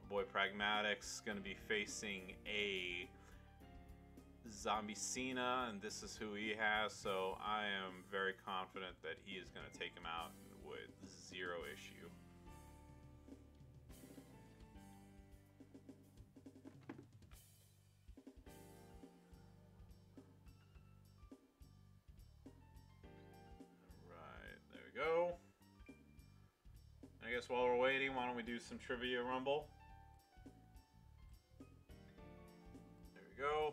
My boy Pragmatic's going to be facing a Zombie Cena, and this is who he has, so I am very confident that he is going to take him out with zero issue. Go. I guess while we're waiting, why don't we do some Trivia Rumble? There we go.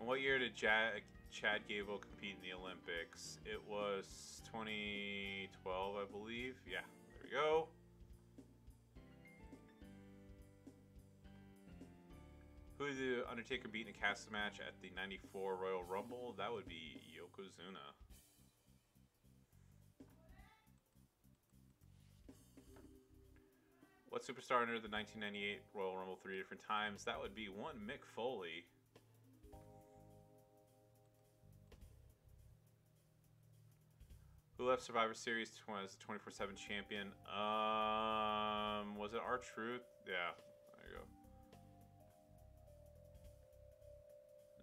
And what year did Chad, Chad Gable compete in the Olympics? It was twenty twelve, I believe. Yeah, there we go. Who did The Undertaker beat in a casket match at the ninety-four Royal Rumble? That would be Yokozuna. What superstar entered the nineteen ninety-eight Royal Rumble three different times? That would be one Mick Foley. Who left Survivor Series as the twenty-four seven champion? Um, was it R-Truth? Yeah, there you go.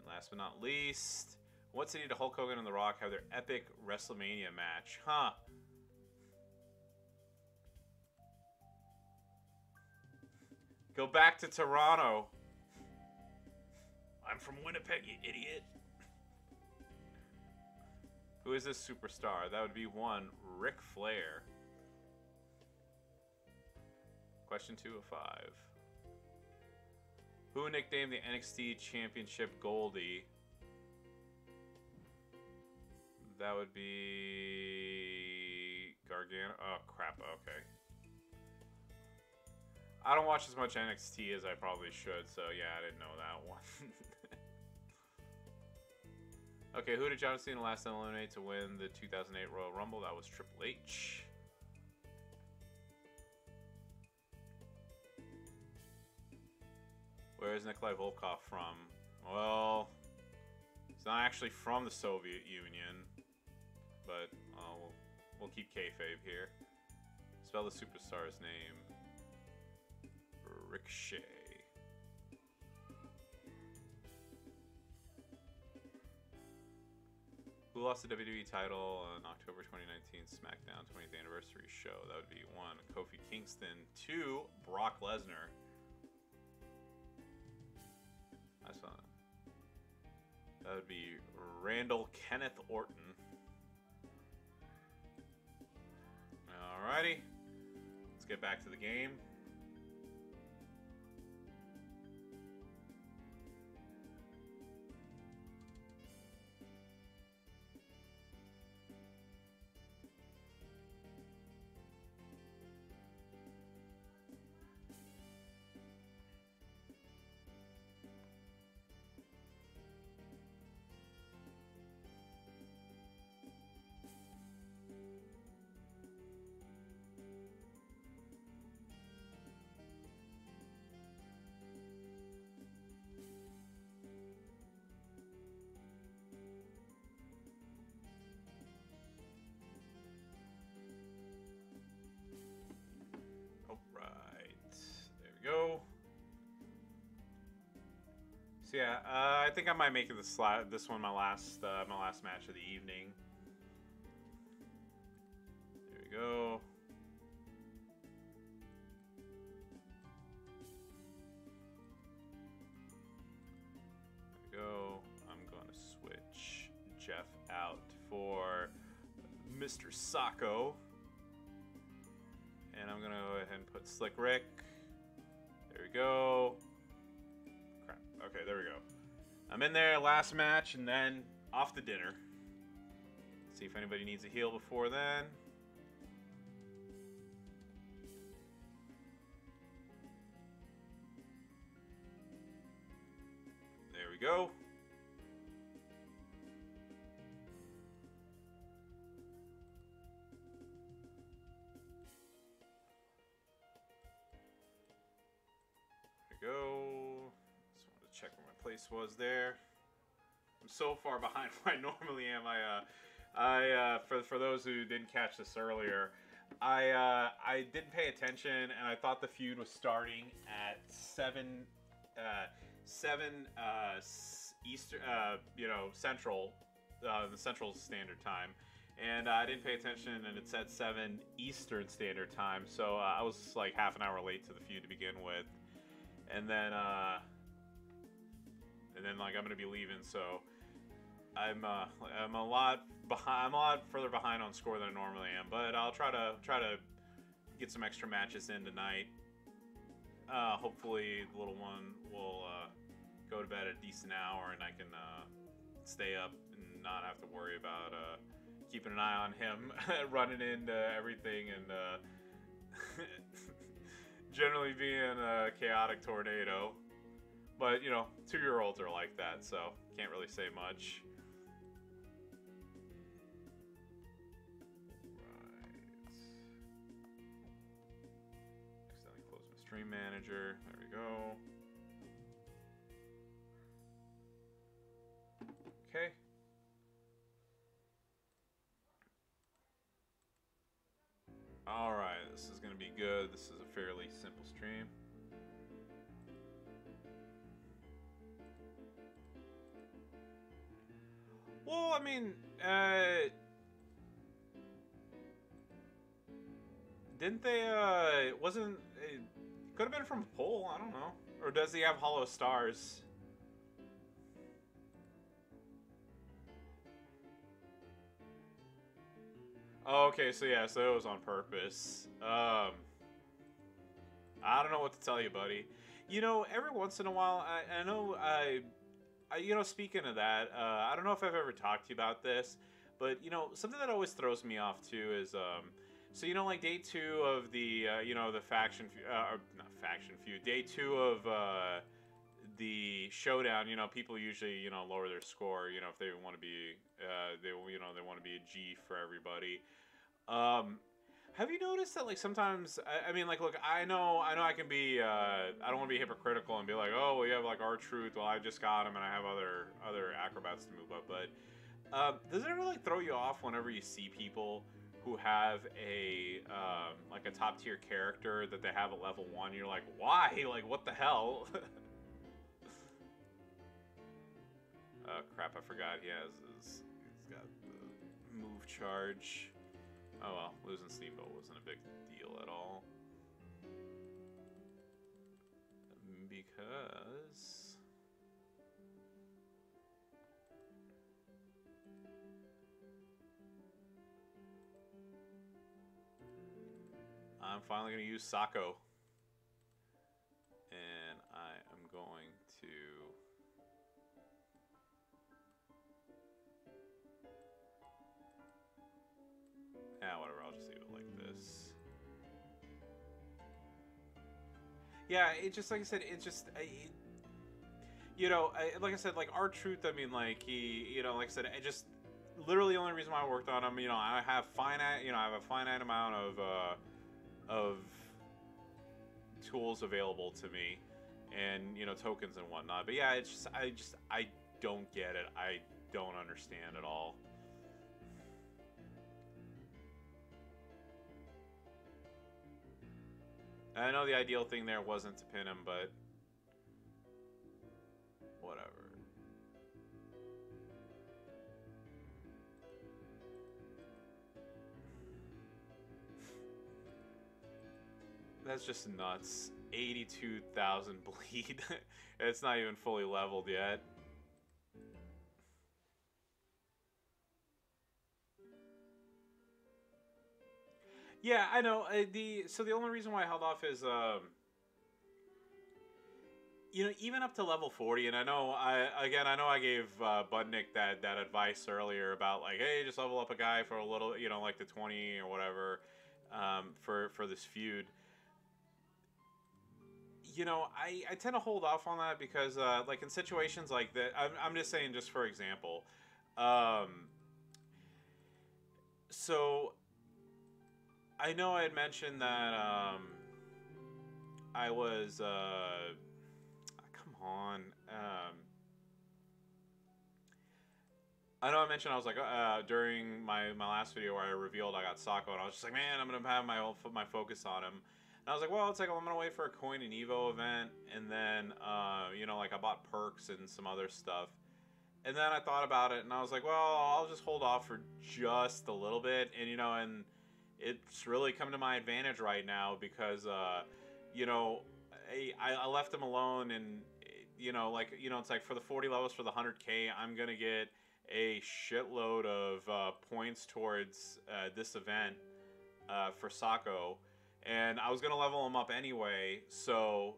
Last but not least, what city did Hulk Hogan and The Rock have their epic WrestleMania match? Huh. Go back to Toronto. I'm from Winnipeg, you idiot. Who is this superstar? That would be one Ric Flair. Question two of five. Who nicknamed the N X T Championship Goldie? That would be... Gargano? Oh, crap. Okay. I don't watch as much N X T as I probably should, so yeah, I didn't know that one. Okay, who did John Cena last eliminate to win the two thousand eight Royal Rumble? That was Triple H. Where's Nikolai Volkov from? Well, he's not actually from the Soviet Union, but uh, we'll, we'll keep kayfabe here. Spell the superstar's name. Ricochet. Who lost the W W E title on October twenty nineteen SmackDown twentieth Anniversary Show? That would be one, Kofi Kingston, two, Brock Lesnar. I saw that. That would be Randall Kenneth Orton. Alrighty, let's get back to the game. Yeah, uh, I think I might make it this la this one my last uh, my last match of the evening. There we go. There we go. I'm going to switch Jeff out for Mister Sako, and I'm going to go ahead and put Slick Rick. There we go. Okay, there we go. I'm in there, last match, and then off to dinner. See if anybody needs a heal before then. There we go. There we go. Check where my place was there. I'm so far behind where I normally am. I, uh, I uh, for, for those who didn't catch this earlier, I, uh, I didn't pay attention, and I thought the feud was starting at seven, uh, seven uh, Eastern, uh, you know, Central, uh, the Central Standard Time, and uh, I didn't pay attention, and it said seven Eastern Standard Time, so uh, I was like half an hour late to the feud to begin with, and then. Uh, And then, like, I'm gonna be leaving, so I'm uh, I'm a lot behind. I'm a lot further behind on score than I normally am, but I'll try to try to get some extra matches in tonight. Uh, hopefully, the little one will uh, go to bed at a decent hour, and I can uh, stay up and not have to worry about uh, keeping an eye on him running into everything and uh, generally being a chaotic tornado. But, you know, two-year-olds are like that, so can't really say much. Right. Accidentally closed my stream manager. There we go. Okay. All right, this is going to be good. This is a fairly simple stream. Well, I mean, uh, didn't they, uh, wasn't, it could have been from a poll, I don't know. Or does he have hollow stars? Oh, okay, so yeah, so it was on purpose. Um, I don't know what to tell you, buddy. You know, every once in a while, I, I know I... I, you know, speaking of that, uh, I don't know if I've ever talked to you about this, but, you know, something that always throws me off, too, is, um, so, you know, like, day two of the, uh, you know, the faction, uh, or not faction feud, day two of, uh, the showdown, you know, people usually, you know, lower their score, you know, if they want to be, uh, they, you know, they want to be a G for everybody, um, Have you noticed that, like, sometimes, I, I mean, like, look, I know I know I can be, uh, I don't want to be hypocritical and be like, oh, well, you have, like, R-Truth, well, I just got him, and I have other, other acrobats to move up, but uh, does it ever, like, throw you off whenever you see people who have a, um, like, a top-tier character that they have at level one, you're like, why? Like, what the hell? Oh, crap, I forgot he has his, he's got the move charge. Oh well, losing Steamboat wasn't a big deal at all. Because... I'm finally going to use Sako. And I am going to... Yeah, whatever, I'll just leave it like this. Yeah, it just, like I said, it just, it, you know, I, like I said, like, R-Truth, I mean, like, he, you know, like I said, I just, literally the only reason why I worked on him, you know, I have finite, you know, I have a finite amount of, uh, of tools available to me, and, you know, tokens and whatnot, but yeah, it's just, I just, I don't get it, I don't understand at all. I know the ideal thing there wasn't to pin him, but whatever. That's just nuts. eighty-two thousand bleed. It's not even fully leveled yet. Yeah, I know. Uh, the so the only reason why I held off is, um, you know, even up to level forty. And I know, I again, I know I gave uh, Budnick that that advice earlier about like, hey, just level up a guy for a little, you know, like the twenty or whatever, um, for for this feud. You know, I I tend to hold off on that because uh, like in situations like that, I'm I'm just saying, just for example, um, so. I know I had mentioned that um, I was, uh, come on, um, I know I mentioned I was like, uh, during my, my last video where I revealed I got Sako, and I was just like, man, I'm going to have my whole, my focus on him, and I was like, well, it's like, I'm going to wait for a coin and Evo event, and then, uh, you know, like, I bought perks and some other stuff. And then I thought about it, and I was like, well, I'll just hold off for just a little bit, and, you know, and it's really come to my advantage right now because, uh, you know, I, I left him alone and, you know, like, you know, it's like for the forty levels for the one hundred K, I'm going to get a shitload of uh, points towards uh, this event uh, for Sako. And I was going to level him up anyway. So,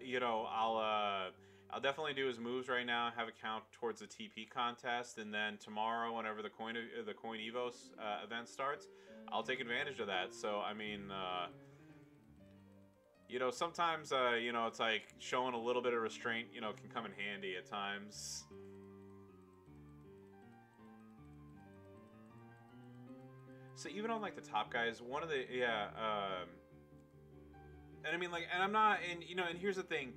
you know, I'll, uh, I'll definitely do his moves right now, have a count towards the T P contest. And then tomorrow, whenever the Coin, the Coin Evo uh, event starts, I'll take advantage of that. So, I mean, uh, you know, sometimes, uh, you know, it's like showing a little bit of restraint, you know, can come in handy at times. So even on, like, the top guys, one of the, yeah, um, and I mean, like, and I'm not, and, you know, and here's the thing.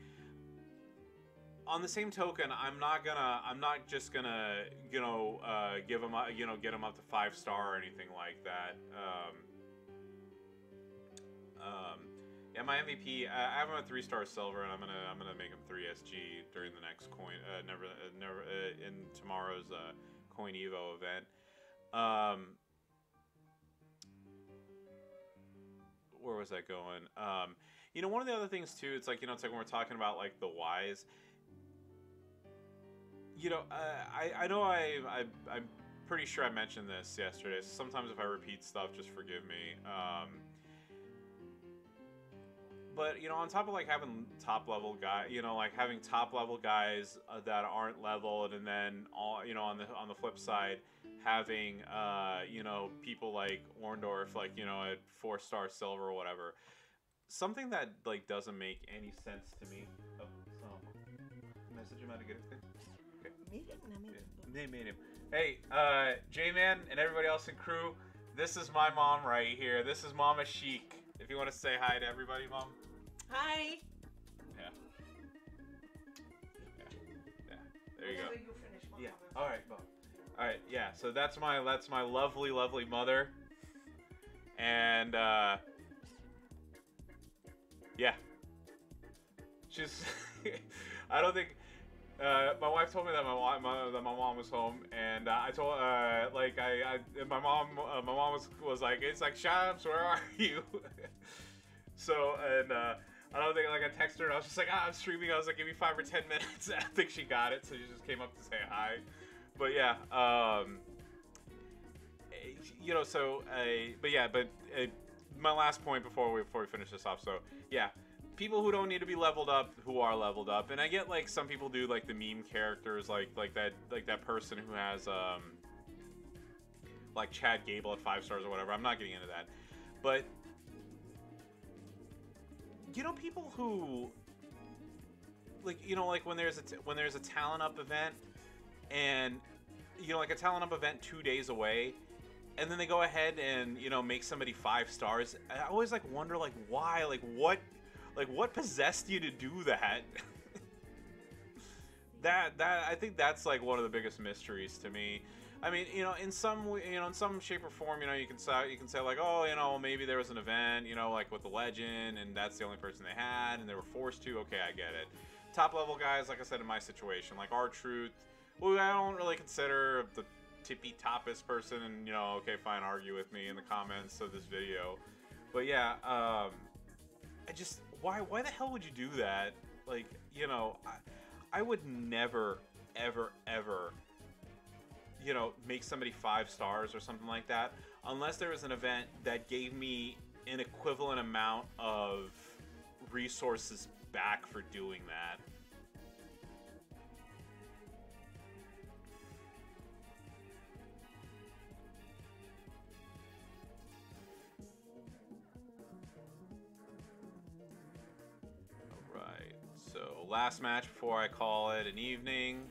On the same token, I'm not gonna, I'm not just gonna, you know, uh, give him, up, you know, get him up to five star or anything like that. Um, um, yeah, my M V P, I, I have him at three star silver, and I'm gonna, I'm gonna make him three S G during the next coin, uh, never, uh, never uh, in tomorrow's uh, Coin Evo event. Um, where was that going? Um, you know, one of the other things too, it's like, you know, it's like when we're talking about like the whys. You know, uh, I, I know I, I, I'm pretty sure I mentioned this yesterday. Sometimes if I repeat stuff, just forgive me. Um, but, you know, on top of, like, having top-level guy, you know, like, having top-level guys uh, that aren't leveled, and then, all you know, on the on the flip side, having, uh, you know, people like Orndorff, like, you know, at four-star silver or whatever. Something that, like, doesn't make any sense to me. Oh, so, message him how to get it. Hey, uh, J-Man and everybody else in crew, This is my mom right here. This is Mama Chic. If you want to say hi to everybody, Mom. Hi. Yeah. Yeah. Yeah. There you go. You finish, Mom. Yeah. All right, Mom. All right. Yeah. So that's my that's my lovely, lovely mother. And uh, yeah. She's. I don't think. Uh, my wife told me that my mom, my, that my mom was home, and uh, I told, uh, like, I, I my mom, uh, my mom was, was like, it's like, Shams, where are you? So, and, uh, I don't think, like, I texted her, and I was just like, ah, I'm streaming, I was like, give me five or ten minutes, I think she got it, so she just came up to say hi, but yeah, um, you know, so, uh, but yeah, but, uh, my last point before we, before we finish this off, so, yeah. People who don't need to be leveled up, who are leveled up, and I get like some people do like the meme characters, like like that like that person who has um, like Chad Gable at five stars or whatever. I'm not getting into that, but you know people who like you know like when there's a t when there's a talent up event, and you know like a talent up event two days away. And then they go ahead and you know make somebody five stars. I always like wonder like why like what. Like, what possessed you to do that? that, that, I think that's, like, one of the biggest mysteries to me. I mean, you know, in some, you know, in some shape or form, you know, you can say, you can say, like, oh, you know, maybe there was an event, you know, like, with the legend, and that's the only person they had, and they were forced to, okay, I get it. Top-level guys, like I said, in my situation, like, R-Truth, well, I don't really consider the tippy-toppest person, and, you know, okay, fine, argue with me in the comments of this video. But, yeah, um, I just... Why, why the hell would you do that? Like, you know, I, I would never, ever, ever, you know, make somebody five stars or something like that. Unless there was an event that gave me an equivalent amount of resources back for doing that. Right, so last match before I call it an evening.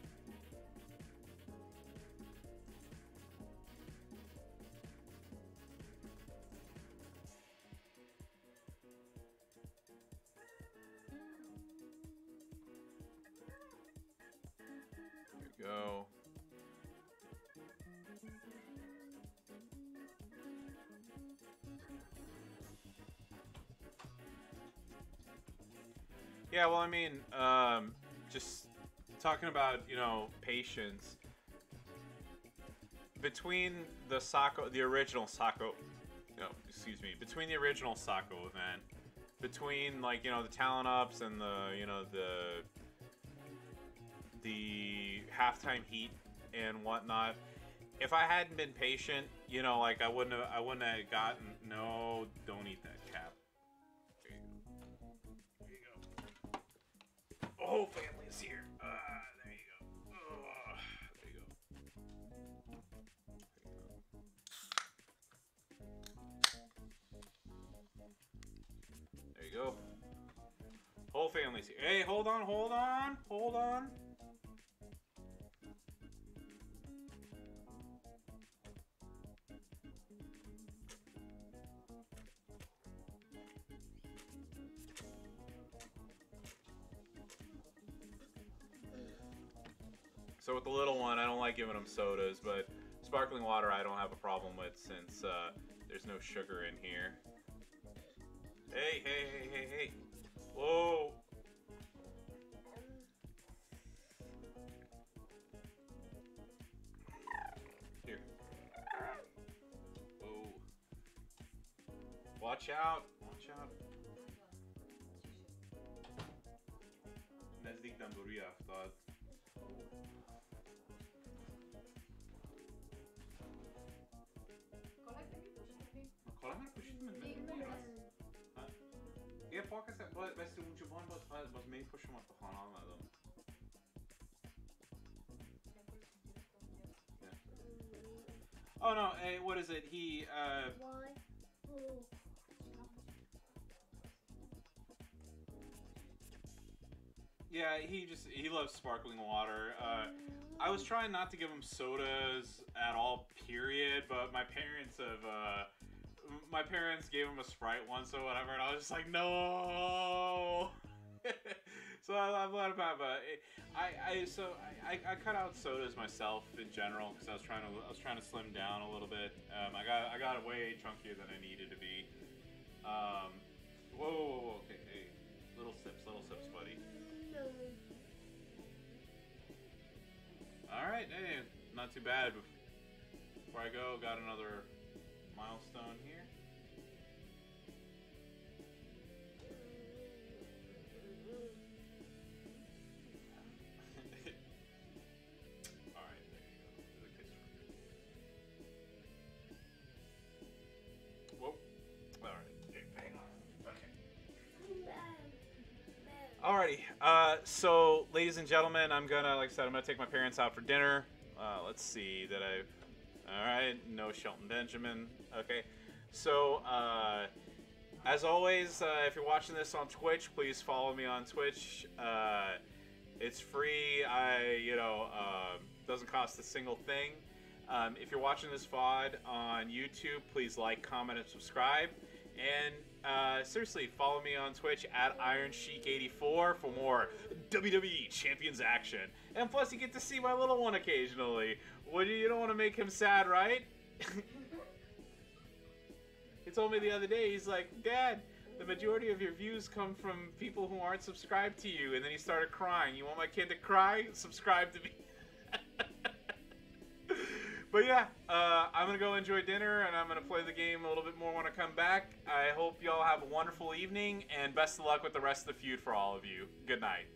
There we go. Yeah, well, I mean, um, just talking about, you know, patience. Between the Sako, the original Sako, no, excuse me, between the original Sako event, between, like, you know, the talent ups and the, you know, the, the halftime heat and whatnot, if I hadn't been patient, you know, like, I wouldn't have, I wouldn't have gotten, no, don't eat that cap. The whole family is here. Uh, there you go. Uh, there you go. There you go. There you go. Whole family's here. Hey, hold on, hold on, hold on. So with the little one, I don't like giving him sodas, but sparkling water I don't have a problem with since uh, there's no sugar in here. Hey, hey, hey, hey, hey. Whoa. Here. Whoa. Watch out. Watch out. Nezdik Damburiya, I thought. Yeah, focus it. But best of you want, but but me push him up the phone on them. Oh no! Hey, what is it? He. Uh... Why? Oh. Yeah, he just, he loves sparkling water. Uh, I was trying not to give him sodas at all, period, but my parents have, uh, my parents gave him a Sprite once or whatever, and I was just like, no! So I, I'm glad about it. I, I, so I, I cut out sodas myself in general, because I was trying to, I was trying to slim down a little bit. Um, I got, I got way chunkier than I needed to be. Um, whoa, whoa, whoa, okay, hey. Little sips, little sips, buddy. Alright, hey, not too bad. Before I go, got another milestone here. Alright, there you go. The whoa. Alright, hang on. Okay. Alrighty, uh, so ladies and gentlemen, I'm gonna, like I said, I'm gonna take my parents out for dinner. Uh, let's see, did I, alright, no Shelton Benjamin, okay. So, uh, as always, uh, if you're watching this on Twitch, please follow me on Twitch. Uh, it's free, I, you know, uh, doesn't cost a single thing. Um, if you're watching this V O D on YouTube, please like, comment, and subscribe. And uh, seriously, follow me on Twitch at Iron Sheik eighty-four for more W W E Champions action. And plus, you get to see my little one occasionally. What, you don't want to make him sad, right? He told me the other day, he's like, Dad, the majority of your views come from people who aren't subscribed to you. And then he started crying. You want my kid to cry? Subscribe to me. But yeah, uh, I'm going to go enjoy dinner, and I'm going to play the game a little bit more when I come back. I hope y'all have a wonderful evening, and best of luck with the rest of the feud for all of you. Good night.